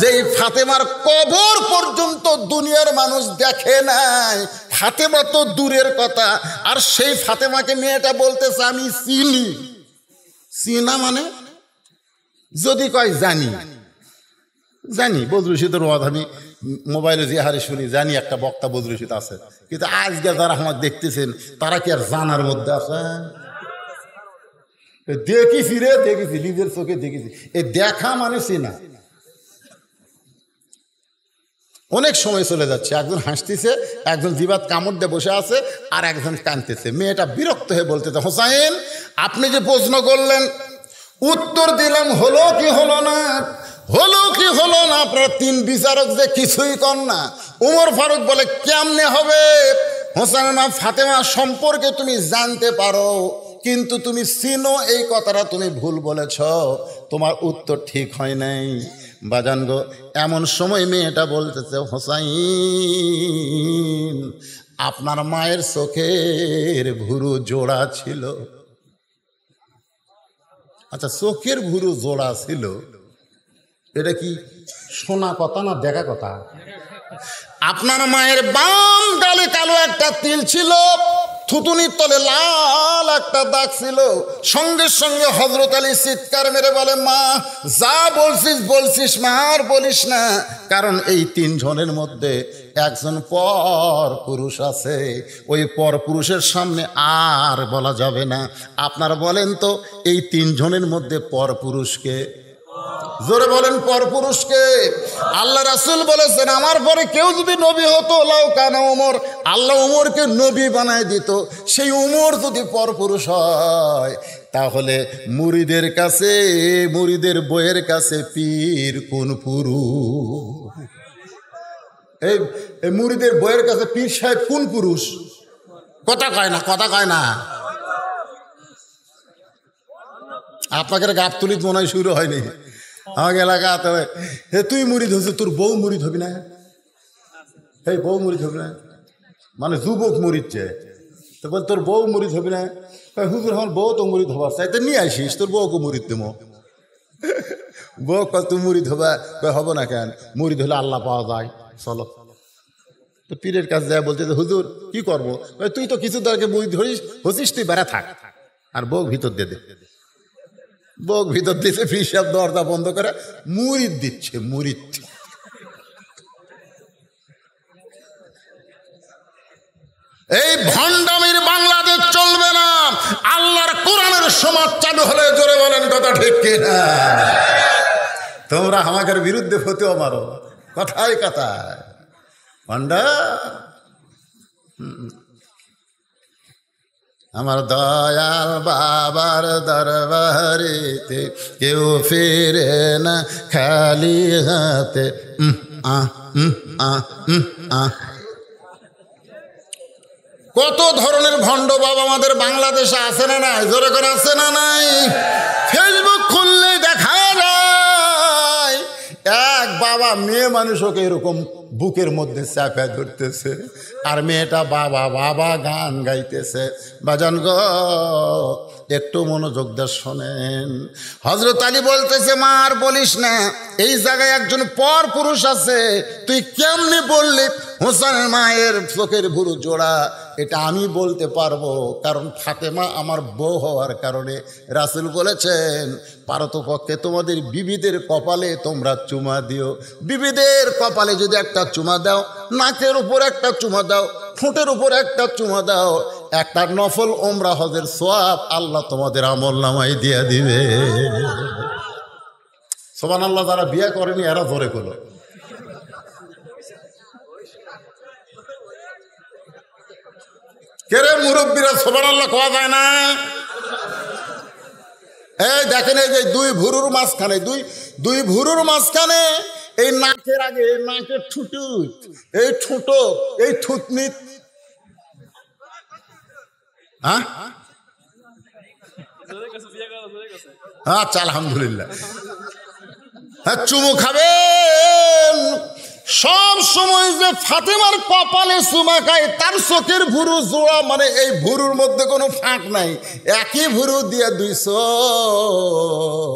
যেই ফাতেমার কবর পর্যন্ত দুনিয়ার মানুষ দেখে নাই, ফাতেমা তো দূরের কথা, আর সেই ফাতেমাকে মেয়েটা বলতেছে আমি চিনি। চিনা মানে যদি কয় জানি, জানি বজরুশিদের ওয়াজ আমি মোবাইলে যে হারে শুনি, জানি একটা বক্তা বজরুশিদ আছে, কিন্তু আজকে যারা আমার দেখতেছেন তারা কি আর জানার মধ্যে আছে? দেখেছি রে দেখেছি, নিজের চোখে দেখেছি। এ দেখা মানে চেনা। অনেক সময় চলে যাচ্ছে, একজন হাসতেছে, একজন জিবাত কামড় দিয়ে বসে আছে, আর একজন কাঁদতেছে। মেয়েটা বিরক্ত হয়ে বলতেছে, হোসাইন আপনি যে প্রশ্ন করলেন উত্তর দিলাম, হলো কি হলো না, হলো কি হলো না, আপনার তিন বিচারক যে কিছুই কর না। ওমর ফারুক বলে, কেমনে হবে, হোসাইন মা ফাতেমা সম্পর্কে তুমি জানতে পারো কিন্তু তুমি চিনো এই কথাটা তুমি ভুল বলেছ, তোমার উত্তর ঠিক হয় নাই। বাজান গো, এমন সময় মেয়েটা বলতেছে, হোসাইন আপনার মায়ের চোখের ভুরু জোড়া ছিল। আচ্ছা, চোখের ভুরু জোড়া ছিল, এটা কি শোনা কথা না দেখা কথা? আপনার মায়ের বাম গালে কালো একটা তিল ছিল, থুতুনির তলে লাল একটা দাগ ছিল। সঙ্গে সঙ্গে হযরত আলী চিৎকার মেরে বলে, মা যা বলছিস বলছিস মা, আর বলিস না, কারণ এই তিনজনের মধ্যে একজন পর পুরুষ আছে, ওই পর পুরুষের সামনে আর বলা যাবে না। আপনার বলেন তো এই তিনজনের মধ্যে পর পুরুষকে, জোরে বলেন পর পুরুষকে। আল্লাহ রাসূল বলেছেন, আমার পরে কেউ যদি নবী হতো লাউ কানা ওমর, আল্লাহ ওমরকে নবী বানায় দিত। সেই ওমর যদি পর পুরুষ হয় তাহলে মুরিদের কাছে, মুরিদের বইয়ের কাছে পীর কোন পুরুষ? এই মুরিদের বইয়ের কাছে পীর সাহেব কোন পুরুষ? কথা কয় না, কথা কয় না। আপনাকে গাবতলি মনে হয় শুরু হয়নি আমাকে এলাকা। হে তুই মুরিদ হয়েছে, তোর বউ মুরিদ হবি না? হে বউ মুরিদ হবি না মানে যুবক মুরিদ চায়, তারপর তোর বউ মুরিদ হবি না? হুজুর আমার বউ তো মুরিদ হবার চাই, তো নিয়ে আসিস, তোর বউকে মুরিদ দেবো। বউ কয় তুমি মুড়ি ধোবা, কয় হব না কেন, মুড়ি ধুলে আল্লাহ পাওয়া যায়, চলো। তো পীরের কাছে যায় বলছে যে হুজুর কি করবো, তুই তো কিছু দরকে মুড়ি ধরিস হসিস, তুই বেড়া থাক আর বউ ভিতর দিয়ে দে। বউ ভিতর দিয়েছে, পীর সাহেব দরজা বন্ধ করে মুড়ি দিচ্ছে, মুড়ি। এই ভণ্ডামির বাংলাদেশ চলবে না, আল্লাহর কোরআনের সমাজ চালু হলে। জোরে বলেন কথা ঠিক কিনা। তোমরা আমাকে বিরুদ্ধে ফতোয়া মারো, কথায় কথায় ভণ্ডা। আমার দয়াল বাবার দরবারেতে কেউ ফিরে না খালি হাতে। আ আ আ কত ধরনের ভণ্ড বাবা আমাদের বাংলাদেশে আছে না নাই, জোরে করে আছে না নাই। ফেসবুক খুললে দেখা যায় এক বাবা মেয়ে মানুষকে এরকম বুকের মধ্যে চাপা ধরতেছে, আর মেয়েটা বাবা বাবা গান গাইতেছে। বাজান গো একটু মনোযোগ দিয়ে শোনেন, হযরত আলী বলতেছে মা আর বলিস না, এই জায়গায় একজন পর পুরুষ আছে, তুই কেমনে বললি। হোসেন মায়ের চোখের ভুরু জোড়া, এটা আমি বলতে পারবো কারণ ফাতেমা আমার বউ হওয়ার কারণে রাসূল বলেছেন পারতপক্ষে তোমাদের বিবিদের কপালে তোমরা চুমা দিও। বিবিদের কপালে যদি একটা চুমা দাও, নাকের উপর একটা চুমা দাও, ঠোঁটের উপর একটা চুমা দাও, একটা নফল ওমরা হজের সওয়াব আল্লাহ তোমাদের আমল নামায় দিয়ে দিবে। সুবহানাল্লাহ। যারা বিয়ে করেনি এরা ধরে গেল। কেরে মুরব্বীরা সুবহানাল্লাহ কোয়া যায় না। এই দেখেন, এই যে দুই ভুরুর মাঝখানে, দুই দুই ভুরুর মাঝখানে, এই নাকের আগে, এই নাকের ঠুটুত, এই ঠুটো, এই থুতনি, আচ্ছা আলহামদুলিল্লাহ, হ্যাঁ চুমু খাবেন। সব সময় যে ফাতেমার কপালে চুমা খায়, তার চোখের ভুরু জোড়া, মানে এই ভুরুর মধ্যে কোনো ফাঁক নাই, একই ভুরু দিয়ে দুই চোখ,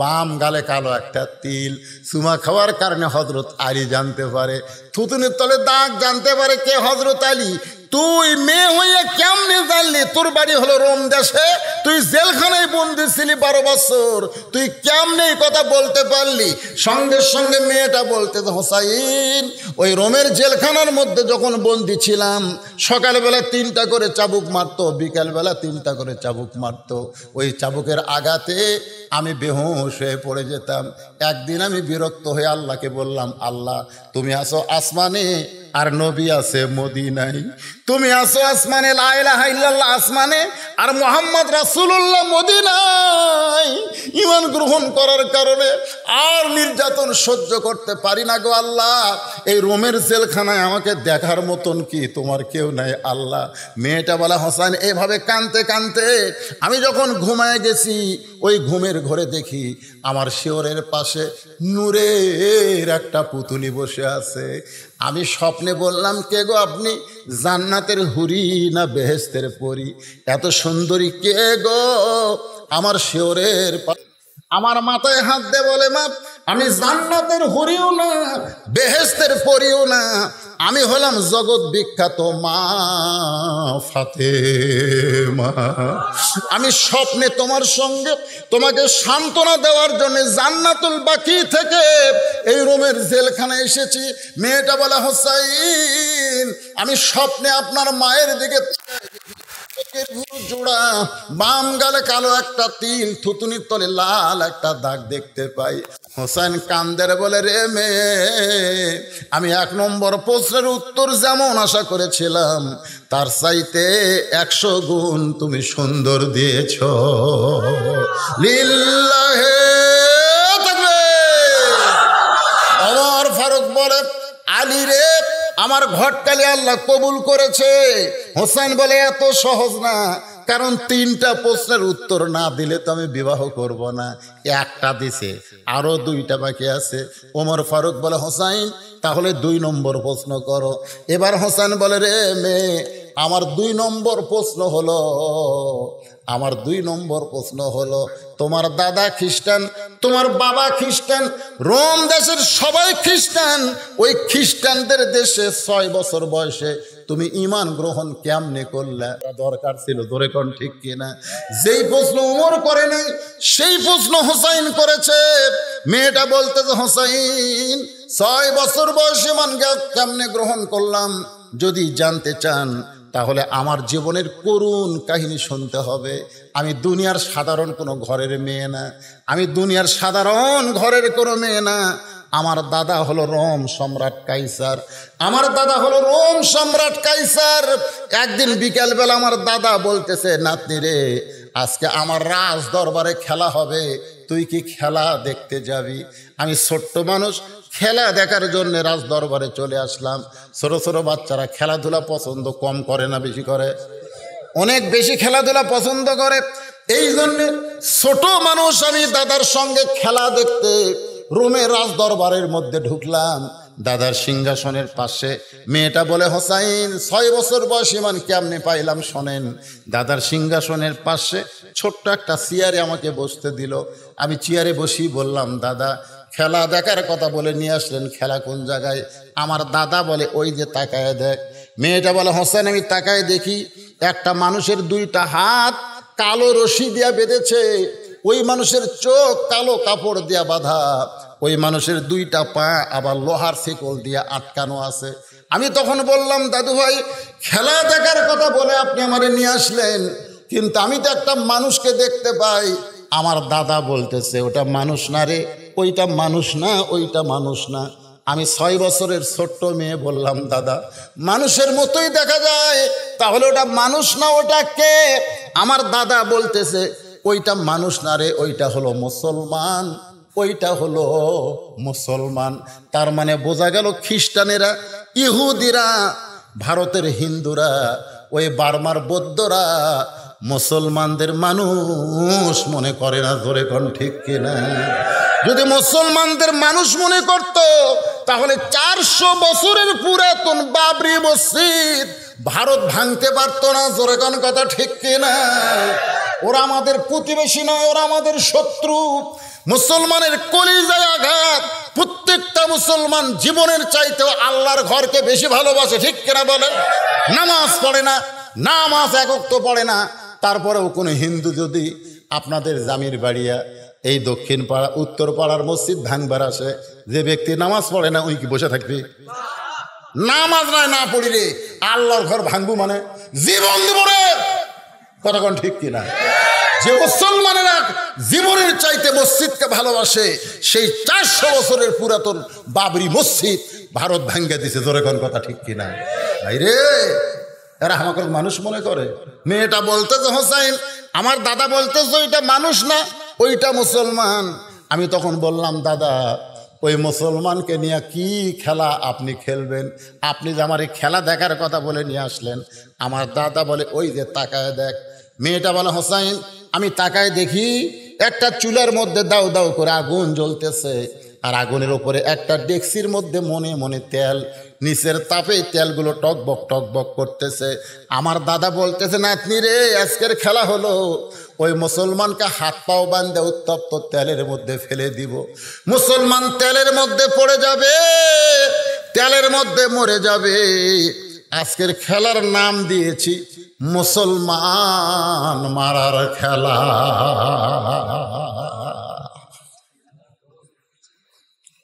বাম গালে কালো একটা তিল। চুমা খাওয়ার কারণে হযরত আলী জানতে পারে, থুতুনির তলে দাগ জানতে পারে। কে? হযরত আলী। তুই মেয়ে হইয়া কেমনে জানলি? তোর বাড়ি হলো রোম দেশে, তুই জেলখানায় বন্দি ছিলি বারো বছর, তুই কেমনে এই কথা বলতে পারলি? সঙ্গে সঙ্গে মেয়েটা বলতে, হোসাইন ওই রোমের জেলখানার মধ্যে যখন বন্দি ছিলাম, সকালবেলা তিনটা করে চাবুক মারতো, বিকালবেলা তিনটা করে চাবুক মারতো, ওই চাবুকের আঘাতে আমি বেহুশ হয়ে পড়ে যেতাম। একদিন আমি বিরক্ত হয়ে আল্লাহকে বললাম, আল্লাহ তুমি আসো আসমানে আর নবী আছে মদিনায়, তুমি আসো আসমানে, লা ইলাহা ইল্লাল্লাহ আসমানে আর মুহাম্মদ রাসূলুল্লাহ মদিনায়। ঈমান গ্রহণ করার কারণে আর নির্যাতন সহ্য করতে পারি না গো আল্লাহ, এই রোমের জেলখানায় আমাকে দেখার মতন কি তোমার কেউ নাই আল্লাহ। মেয়েটা বলা, হোসেন এভাবে কাঁদতে কাঁদতে আমি যখন ঘুমায় গেছি, ওই ঘুমের ঘরে দেখি আমার শিয়রের পাশে নূরের একটা পুতুলি বসে আছে। আমি স্বপ্নে বললাম, কে গো আপনি? জান্নাতের হুরি না বেহেশতের পরী? এত সুন্দরী কে গো? আমার শিয়রের পাশে। আমার মাথায় হাত দিয়ে বলে, মা আমি জান্নাতের হুরিও না বেহেশতের পরীও না, আমি হলাম জগৎ বিখ্যাত মা ফাতেমা। আমি স্বপ্নে তোমার সঙ্গে, তোমাকে সান্ত্বনা দেওয়ার জন্য জান্নাতুল বাকি থেকে এই রোমের জেলখানায় এসেছি। মেয়েটা বলে, হোসাইন আমি স্বপ্নে আপনার মায়ের দিকে, বাম গালে কালো একটা তিল, থুতুনির তলে লাল একটা দাগ দেখতে পাই। হোসেন কান্দের বলে, রে মেয়ে আমি এক নম্বর প্রশ্নের উত্তর যেমন আশা করেছিলাম তার চাইতে একশো গুণ তুমি সুন্দর দিয়েছ। লিল্লাহে তাকবীর। ওমর ফারুক বলে, আলী রে আমার ঘটকালি আল্লাহ কবুল করেছে। হোসেন বলে, এত সহজ না, কারণ তিনটা প্রশ্নের উত্তর না দিলে তো আমি বিবাহ করব না। একটা দিছে, আরো দুইটা বাকি আছে। ওমর ফারুক বলে, হোসাইন তাহলে দুই নম্বর প্রশ্ন করো। এবার হোসেন বলে, রে মেয়ে আমার দুই নম্বর প্রশ্ন হলো আমার দুই নম্বর প্রশ্ন হলো তোমার দাদা খ্রিস্টান, তোমার বাবা খ্রিস্টান, রোম দেশের সবাই খ্রিস্টান, ওই খ্রিস্টানদের দেশে ছয় বছর বয়সে তুমি ঈমান গ্রহণ কেমনে করলে? দরকার ছিল, ধরে কোন ঠিক কিনা? যেই প্রশ্ন ওমর করে নাই সেই প্রশ্ন হোসাইন করেছে। মেয়েটা বলতেছে, হোসাইন ছয় বছর বয়সে ঈমান কেমনে গ্রহণ করলাম? যদি জানতে চান তাহলে আমার জীবনের করুণ কাহিনী শুনতে হবে। আমি দুনিয়ার সাধারণ কোনো ঘরের মেয়ে না, আমি দুনিয়ার সাধারণ ঘরের কোনো মেয়ে না। আমার দাদা হলো রোম সম্রাট কাইসার, আমার দাদা হলো রোম সম্রাট কাইসার। একদিন বিকেলবেলা আমার দাদা বলতেছে, নাতনি রে, আজকে আমার রাজ দরবারে খেলা হবে, তুই কি খেলা দেখতে যাবি? আমি ছোট্ট মানুষ, খেলা দেখার জন্য রাজ দরবারে চলে আসলাম। ছোট ছোট বাচ্চারা খেলাধুলা পছন্দ কম করে না বেশি করে? অনেক বেশি খেলাধুলা পছন্দ করে। এই জন্য ছোট মানুষ আমি দাদার সঙ্গে খেলা দেখতে রোমের রাজ দরবারের মধ্যে ঢুকলাম। দাদার সিংহাসনের পাশে মেয়েটা বলে, হোসাইন ছয় বছর বয়স ঈমান কেমনে পাইলাম শোনেন। দাদার সিংহাসনের পাশে ছোট্ট একটা চেয়ারে আমাকে বসতে দিল। আমি চেয়ারে বসি বললাম, দাদা খেলা দেখার কথা বলে নিয়ে আসলেন, খেলা কোন জায়গায়? আমার দাদা বলে, ওই যে তাকায় দেখ। মেয়েটা বলে, হোসাইন আমি তাকায় দেখি একটা মানুষের দুইটা হাত কালো রশি দিয়া বেঁধেছে, ওই মানুষের চোখ কালো কাপড় দিয়া বাঁধা, ওই মানুষের দুইটা পা আবার লোহার শিকল দিয়ে আটকানো আছে। আমি তখন বললাম, দাদু ভাই খেলা দেখার কথা বলে আপনি আমারে নিয়ে আসলেন, কিন্তু আমি তো একটা মানুষকে দেখতে পাই। আমার দাদা বলতেছে, ওটা মানুষ না রে, ওইটা মানুষ না, ওইটা মানুষ না। আমি ছয় বছরের ছোট্ট মেয়ে বললাম, দাদা মানুষের মতোই দেখা যায়, তাহলে ওটা মানুষ না, ওটা কে? আমার দাদা বলতেছে, ওইটা মানুষ না রে, ওইটা হলো মুসলমান, ওইটা হলো মুসলমান। তার মানে বোঝা গেল খ্রিস্টানেরা, ইহুদিরা, ভারতের হিন্দুরা, ওই বার্মার বৌদ্ধরা মুসলমানদের মানুষ মনে করে না, ধরে কোন ঠিক কিনা? যদি মুসলমানদের মানুষ মনে করত তাহলে চারশো বছরের পুরাতন বাবরি মসজিদ ভারত ভাঙতে পারতো না, ধরে কোন কথা ঠিক কিনা? ওরা আমাদের প্রতিবেশী নয়, ওরা আমাদের শত্রু। মুসলমানের কলিজায় আঘাত। প্রত্যেকটা মুসলমান জীবনের চাইতেও আল্লাহর ঘরকে বেশি ভালোবাসে, ঠিক কিনা বলে? নামাজ পড়ে না, নামাজ একক তো পড়ে না, তারপরেও কোনো হিন্দু যদি আপনাদের জামির বাড়িয়া এই দক্ষিণ পাড়া উত্তর পাড়ার মসজিদ ভাঙবার আসে, যে ব্যক্তি নামাজ পড়ে না ওই কি বসে থাকবি? নামাজ নয় না পড়িলে আল্লাহর ঘর ভাঙবো মানে জীবন দিব রে, কথা কোন ঠিক কিনা? যে মুসলমানেরা জীবনের চাইতে মসজিদকে ভালোবাসে, সেই চারশো বছরের পুরাতন বাবরি মসজিদ ভারত ভাঙ্গে দিছে, জোরে কোন কথা ঠিক কিনা? ভাইরে এরা আমাকে মানুষ মনে করে। মেয়েটা বলতেছে, হোসাইন আমার দাদা বলতেছে ওইটা মানুষ না, ওইটা মুসলমান। আমি তখন বললাম, দাদা ওই মুসলমানকে নিয়ে কি খেলা আপনি খেলবেন? আপনি যে আমার এই খেলা দেখার কথা বলে নিয়ে আসলেন। আমার দাদা বলে, ওই যে তাকায় দেখ। মেয়েটা বলে, হোসাইন আমি তাকায় দেখি একটা চুলার মধ্যে দাউ দাউ করে আগুন জ্বলতেছে, আর আগুনের ওপরে একটা ডেক্সির মধ্যে মনে মনে তেল, নিচের তাপে তেলগুলো টকবক টকবক করতেছে। আমার দাদা বলতেছে, নাতনি রে আজকের খেলা হলো ওই মুসলমানকে হাত পাও বাঁধে উত্তপ্ত তেলের মধ্যে ফেলে দিব, মুসলমান তেলের মধ্যে পড়ে যাবে, তেলের মধ্যে মরে যাবে। আজকের খেলার নাম দিয়েছি মুসলমান মারার খেলা।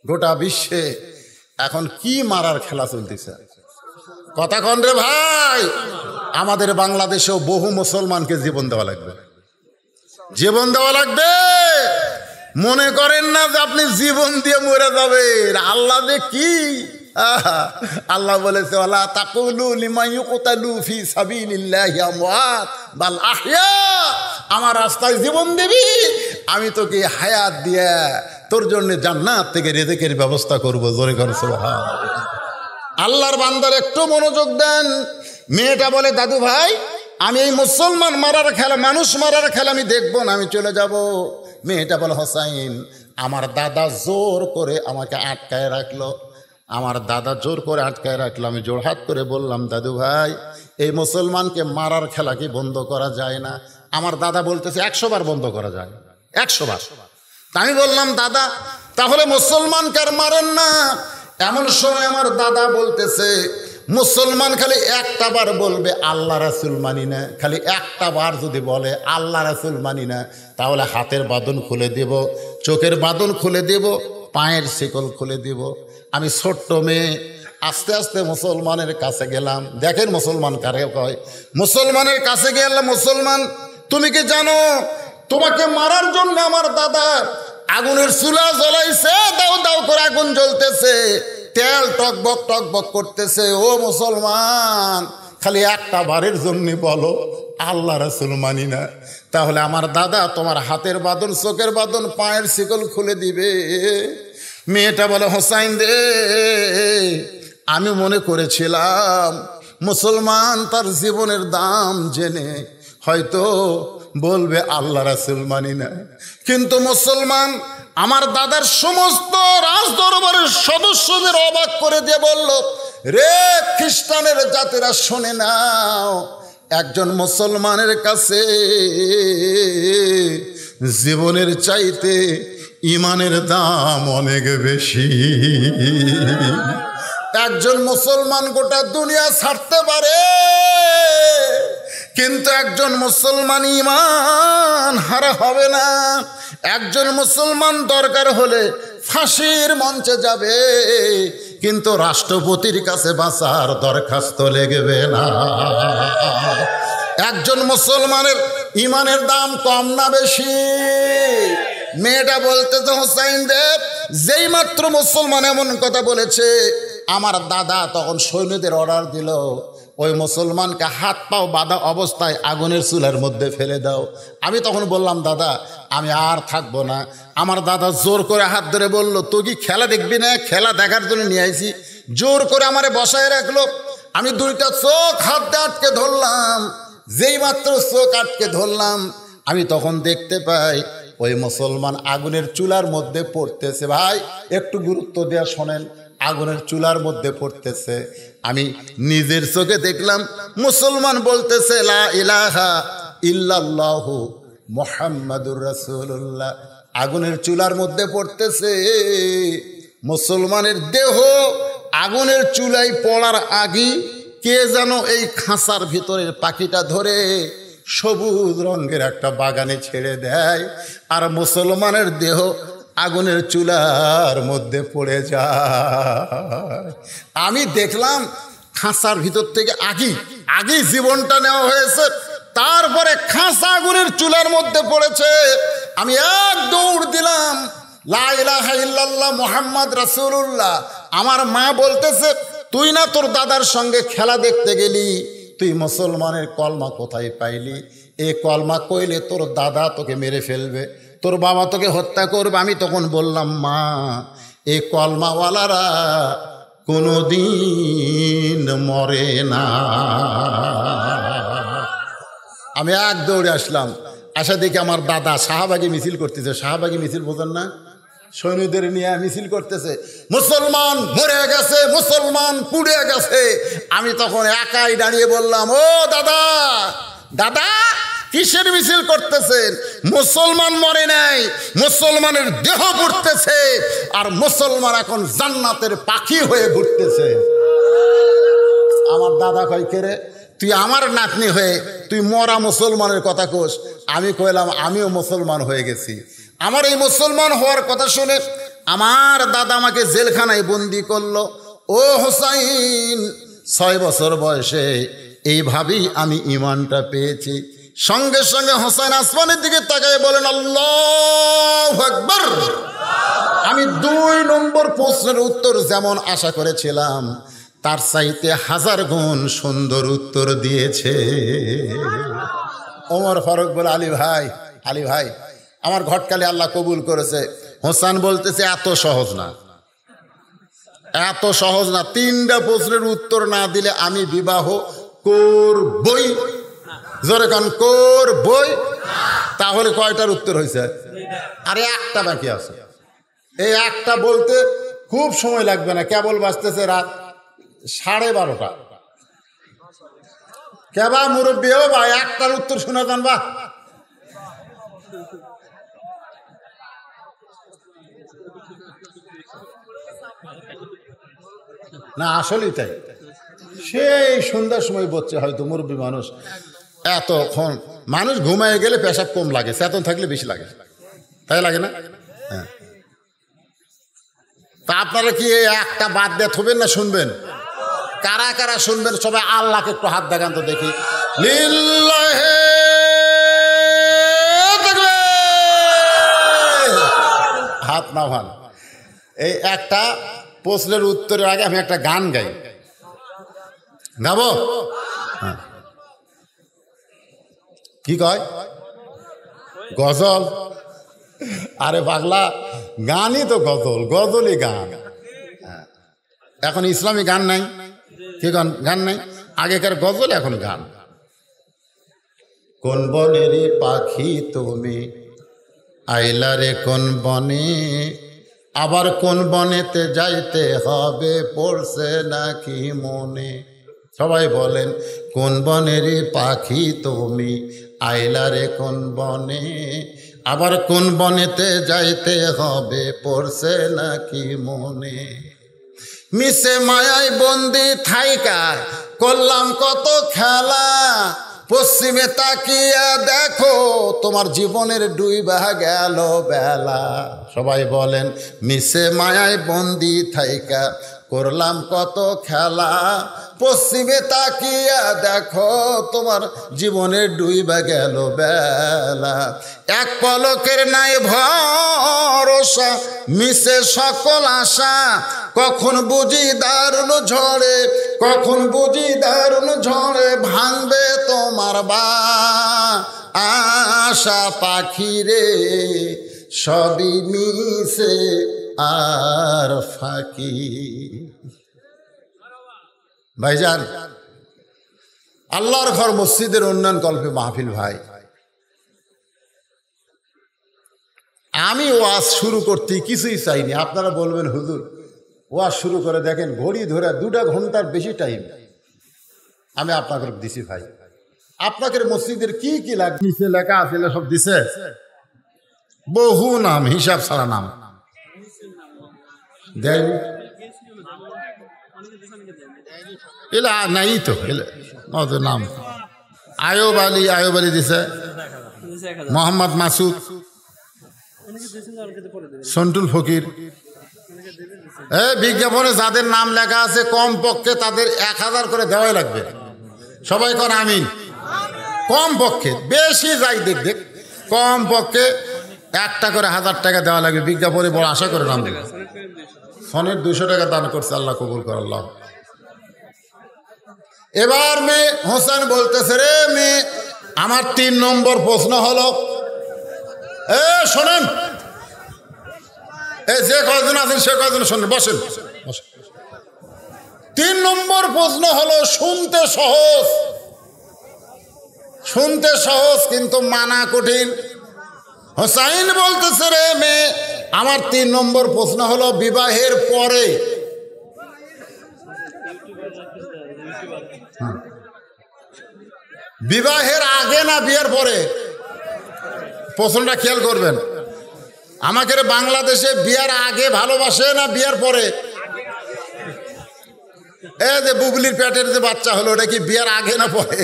গোটা বিশ্বে এখন কি মারার খেলা চলতেছে, কথা কন রে ভাই? আমাদের বাংলাদেশেও বহু মুসলমানকে জীবন দেওয়া লাগবে, জীবন দেওয়া লাগবে। মনে করেন না যে আপনি জীবন দিয়ে মরে যাবেন। আল্লাহ যে কি, আল্লাহ বলেছে, আল্লাহ তাকুলু লিমান ইউকতালু ফি সাবিলিল্লাহি আমওয়াত বাল আহয়া। আমার রাস্তায় জীবন দিবি, আমি তোকে হায়াত দিয়া তোর জন্য জান্নাত থেকে রিজিকের ব্যবস্থা করব, জোরে কর সুবহানাল্লাহ। আল্লাহর বান্দার একটু মনোযোগ দেন। মেয়েটা বলে, দাদু ভাই আমি এই মুসলমান মারার খেলা, মানুষ মারার খেলা আমি দেখবো না, আমি চলে যাব। মেয়েটা বলে, হোসাইন আমার দাদা জোর করে আমাকে আটকায় রাখলো। আমার দাদা জোর করে আটকায় রাখলো। আমি জোর হাত করে বললাম, দাদু ভাই, এই মুসলমানকে মারার খেলা কি বন্ধ করা যায় না? আমার দাদা বলতেছে একশো বার বন্ধ করা যায়, একশো বার। আমি বললাম, দাদা তাহলে মুসলমানকে আর মারেন না। এমন সময় আমার দাদা বলতেছে, মুসলমান খালি একটা বার বলবে আল্লাহ রাসুল মানি না, খালি একটা বার যদি বলে আল্লাহ রাসুল মানি না, তাহলে হাতের বাঁধন খুলে দেব, চোখের বাঁধন খুলে দেব, পায়ের শিকল খুলে দেব। আমি ছোট্ট মেয়ে, আস্তে আস্তে মুসলমানের কাছে গেলাম। দেখেন মুসলমান কারে কয়। মুসলমানের কাছে গিয়ে, আল্লাহ মুসলমান, তুমি কি জানো তোমাকে মারার জন্য আমার দাদা আগুনের চুলা জ্বলাইছে, দাও দাও করে আগুন জ্বলতেছে, তেল টকবক টকবক করতেছে। ও মুসলমান, খালি একটা বারের জন্য বলো আল্লাহ রাসুল মানি না, তাহলে আমার দাদা তোমার হাতের বাঁধন, চোখের বাঁধন, পায়ের শিকল খুলে দিবে। মেয়েটা বলে, হোসাইন দে, আমি মনে করেছিলাম মুসলমান তার জীবনের দাম জেনে হয়তো বলবে আল্লাহ রাসুল মানি না, কিন্তু মুসলমান আমার দাদার সমস্ত রাজ দরবারের সদস্যদের অবাক করে দিয়ে বলল, রে খ্রিস্টানের জাতিরা শোনে নাও, একজন মুসলমানের কাছে জীবনের চাইতে ইমানের দাম অনেক বেশি। একজন মুসলমান গোটা দুনিয়া ছাড়তে পারে, কিন্তু একজন মুসলমান ইমান হারা হবে না। একজন মুসলমান দরকার হলে ফাঁসির মঞ্চে যাবে, কিন্তু রাষ্ট্রপতির কাছে বাঁচার দরখাস্ত লেগবে না। একজন মুসলমানের ইমানের দাম কম না বেশি? মেয়েটা বলতে, তো হোসাইন দেব, যেই মাত্র মুসলমান এমন কথা বলেছে, আমার দাদা তখন সৈন্যদের অর্ডার দিল, ওই মুসলমানকে হাত পাও বাঁধা অবস্থায় আগুনের চুলার মধ্যে ফেলে দাও। আমি তখন বললাম, দাদা আমি আর থাকবো না। আমার দাদা জোর করে হাত ধরে বলল, তুই কি খেলা দেখবি না? খেলা দেখার জন্য নিয়ে আইছি। জোর করে আমারে বসায় রাখলো। আমি দুইটা চোখ হাত দিয়ে আটকে ধরলাম। যেই মাত্র চোখ আটকে ধরলাম, আমি তখন দেখতে পাই ওই মুসলমান আগুনের চুলার মধ্যে পড়তেছে। ভাই একটু গুরুত্ব দেয়া শোনেন, আগুনের চুলার মধ্যে পড়তেছে। আমি নিজের চোখে দেখলাম মুসলমান বলতেছে, লা ইলাহা ইল্লাল্লাহু মুহাম্মাদুর রাসূলুল্লাহ। আগুনের চুলার মধ্যে পড়তেছে। মুসলমানের দেহ আগুনের চুলায় পড়ার আগে কে যেন এই খাঁচার ভিতরের পাখিটা ধরে সবুজ রঙের একটা বাগানে ছেড়ে দেয়, আর মুসলমানের দেহ আগুনের চুলার মধ্যে পড়ে যায়। আমি দেখলাম খাঁচার ভিতর থেকে আগে আগে জীবনটা নেওয়া হয়েছে, তারপরে খাঁচা আগুনের চুলার মধ্যে পড়েছে। আমি এক দৌড় দিলাম, লা ইলাহা ইল্লাল্লাহ মুহাম্মদ রাসূলুল্লাহ। আমার মা বলতেছে, তুই না তোর দাদার সঙ্গে খেলা দেখতে গেলি, তুই মুসলমানের কলমা কোথায় পাইলি? এই কলমা কইলে তোর দাদা তোকে মেরে ফেলবে, তোর বাবা তোকে হত্যা করবে। আমি তখন বললাম, মা এই কলমাওয়ালারা কোনোদিন মরে না। আমি এক দৌড়ে আসলাম, আসা দেখি আমার দাদা শাহবাগী মিছিল করতেছে। শাহবাগী মিছিল বোঝেন না? সৈন্যদের নিয়ে মিছিল করতেছে, মুসলমান মরে গেছে, মুসলমান পুড়ে গেছে। আমি তখন একাই দাঁড়িয়ে বললাম, ও দাদা, দাদা কিসের মিছিল করতেছেন? মুসলমান মরে নাই, মুসলমানের দেহ ঘুরতেছে, আর মুসলমান এখন জান্নাতের পাখি হয়ে ঘুরতেছে। আমার দাদা কয়, কেরে তুই আমার নাতনি হয়ে তুই মরা মুসলমানের কথা কোস? আমি কইলাম, আমিও মুসলমান হয়ে গেছি। আমার এই মুসলমান হওয়ার কথা শুনে আমার দাদা আমাকে জেলখানায় বন্দি করলো। ও হোসাইন, ছয় বছর বয়সে এইভাবেই আমি ইমানটা পেয়েছি। সঙ্গে সঙ্গে হোসাইন আসমানের দিকে তাকায় বলেন, আল্লাহু আকবার। আমি দুই নম্বর প্রশ্নের উত্তর যেমন আশা করেছিলাম, তার চাইতে হাজার গুণ সুন্দর উত্তর দিয়েছে। ওমর ফারুক বলে, আলী ভাই, আলী ভাই আমার ঘটকালে আল্লাহ কবুল করেছে। হোসাইন বলতেছে, এত সহজ না, এত সহজ না। তিনটা প্রশ্নের উত্তর না দিলে আমি বিবাহ করবই। জোরে কান, করবই। তাহলে কয়টার উত্তর হয়েছে? আরে একটা বাকি আছে। এই একটা বলতে খুব সময় লাগবে না, কেবল বাজতেছে রাত সাড়ে বারোটা। কেবা মুরব্বী ও বা একটার উত্তর শোনা যান, বা না আসলেই তাই। সেই সন্ধ্যার সময় বলছে হয়তো মুরব্বী মানুষ, এতক্ষণ মানুষ ঘুমায় গেলে পেশাব কম লাগে, চেতন থাকলে বেশি লাগে, তাই লাগে না? হ্যাঁ, তা আপনারা কি একটা বাদ দিয়ে থবেন না শুনবেন? কারা কারা শুনবেন সবাই আল্লাহকে একটু হাত দেখান তো দেখি। লিল্লাহি হাত না ভান। এই একটা প্রশ্নের উত্তরের আগে আমি একটা গান গাই, গাবো? হ্যাঁ, কি কয় গজল? আরে পাগলা, গানই তো গজল, গজলই গান। এখন ইসলামী গান নাই, কি গান? গান নাই, আগেকার গজল এখন গান। কোন বনের পাখি তুমি আইলা রে কোন বনে, আবার কোন বনেতে যাইতে হবে পড়ছে নাকি মনে। সবাই বলেন কোন বনের পাখি তুমি আইলা রে কোন বনে, আবার কোন বনেতে যাইতে হবে পড়ছে নাকি মনে। মিশে মায়ায় বন্দি থাইকা করলাম কত খেলা, পশ্চিমে তাকিয়া দেখো তোমার জীবনের ডুইবা গেল বেলা। সবাই বলেন মিশে মায়ায় বন্দি থাইকা করলাম কত খেলা, পশ্চিমে তাকিয়া দেখো তোমার জীবনে ডুইবা গেল বেলা। এক পলকের নাই ভরসা, মিশে সকল আশা, কখন বুঝি দারুণ ঝড়ে, কখন বুঝি দারুণ ঝড়ে ভাঙবে তোমার বা আশা। পাখিরে সবই মিশে আর ফাঁকি। ভাইজান, আল্লাহর ঘর মসজিদের উন্নয়ন কল্পে মাহফিল। ভাই, আমি ওয়াজ শুরু করতে কিছুই চাইনি। আপনারা বলবেন হুজুর ওয়াজ শুরু করে দেখেন, ঘড়ি ধরে দুটা ঘন্টার বেশি টাইম আমি আপনাকে দিছি। ভাই, আপনাদের মসজিদের কি কি লাগবে নিচে লেখা আছে সব দিছে, বহু নাম, হিসাব ছাড়া নাম দেয় এলা নাই তো, এলা নাম আয়ুব আলী, আয়ুব আলী দিছে, মোহাম্মদ মাসুদ, সন্টুল ফকির। এই বিজ্ঞাপনে যাদের নাম লেখা আছে কম পক্ষে তাদের এক হাজার করে দেওয়াই লাগবে। সবাই কন আমিন। কম পক্ষে, বেশি যাই দেখ দেখ, কম পক্ষে একটা করে হাজার টাকা দেওয়া লাগবে। বিজ্ঞাপনে বড় আশা করে নাম লেখা, ফোনের দুশো টাকা দান করছে, আল্লাহ কবুল কর। আল্লাহ এবার মেয়ে হোসেন বলতেছে, রে মেয়ে আমার তিন নম্বর প্রশ্ন হলো, এ শোনেন, এ যে কয়জন আছেন সে কয়জন শোনেন, বসেন। তিন নম্বর প্রশ্ন হলো শুনতে সহজ, শুনতে সহজ কিন্তু মানা কঠিন। হোসাইন বলতেছে, রে মেয়ে আমার তিন নম্বর প্রশ্ন হলো বিবাহের পরে বিবাহের আগে না বিয়ের পরে? প্রশ্নটা খেয়াল করবেন। আমাদের বাংলাদেশে বিয়ের আগে ভালোবাসে না বিয়ের পরে? এ যে বুবলির পেটের যে বাচ্চা হলো, ওটা কি বিয়ের আগে না পরে?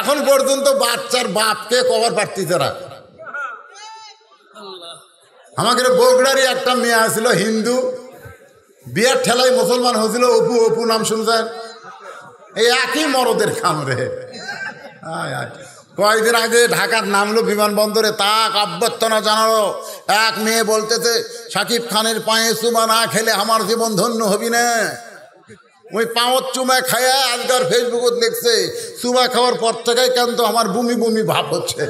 এখন পর্যন্ত বাচ্চার বাপকে কভার পারতি তারা। আমাদের বগুড়ারই একটা মেয়ে আসছিল হিন্দু, বিয়ার ঠেলায় মুসলমান হয়েছিল, অপু অপু নাম শুনছেন? এই একই মরদের খামরে। কয়েকদিন আগে ঢাকার নামলো বিমানবন্দরে, তাক অভ্যর্থনা জানালো। এক মেয়ে বলতেছে, শাকিব খানের পায়ে চুমা না খেলে আমার জীবন ধন্য হবি না। ওই পাঁচ চুমা খায়া আজকাল ফেসবুকত লিখছে, চুমা খাওয়ার পর থেকে কেন তো আমার বমি বমি ভাব হচ্ছে।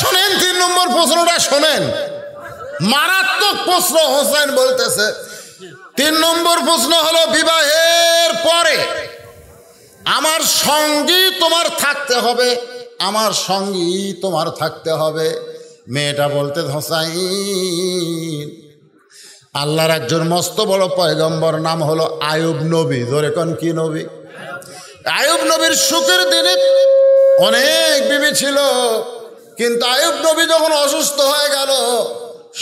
শোনেন, তিন নম্বর প্রশ্নটা শোনেন, মারাত্মক প্রশ্ন। হোসেন বলতেছে, তিন নম্বর প্রশ্ন হলো বিবাহের পরে আমার সঙ্গী তোমার থাকতে হবে, আমার সঙ্গেই তোমার থাকতে হবে। মেয়েটা বলতে হোসাইন। আল্লাহর একজন মস্ত বড় পয়গম্বর, নাম হলো আয়ুব নবী। ধরে কোন কি নবী? আয়ুব নবীর সুখের দিনে অনেক বিবি ছিল, কিন্তু আয়ুব নবী যখন অসুস্থ হয়ে গেল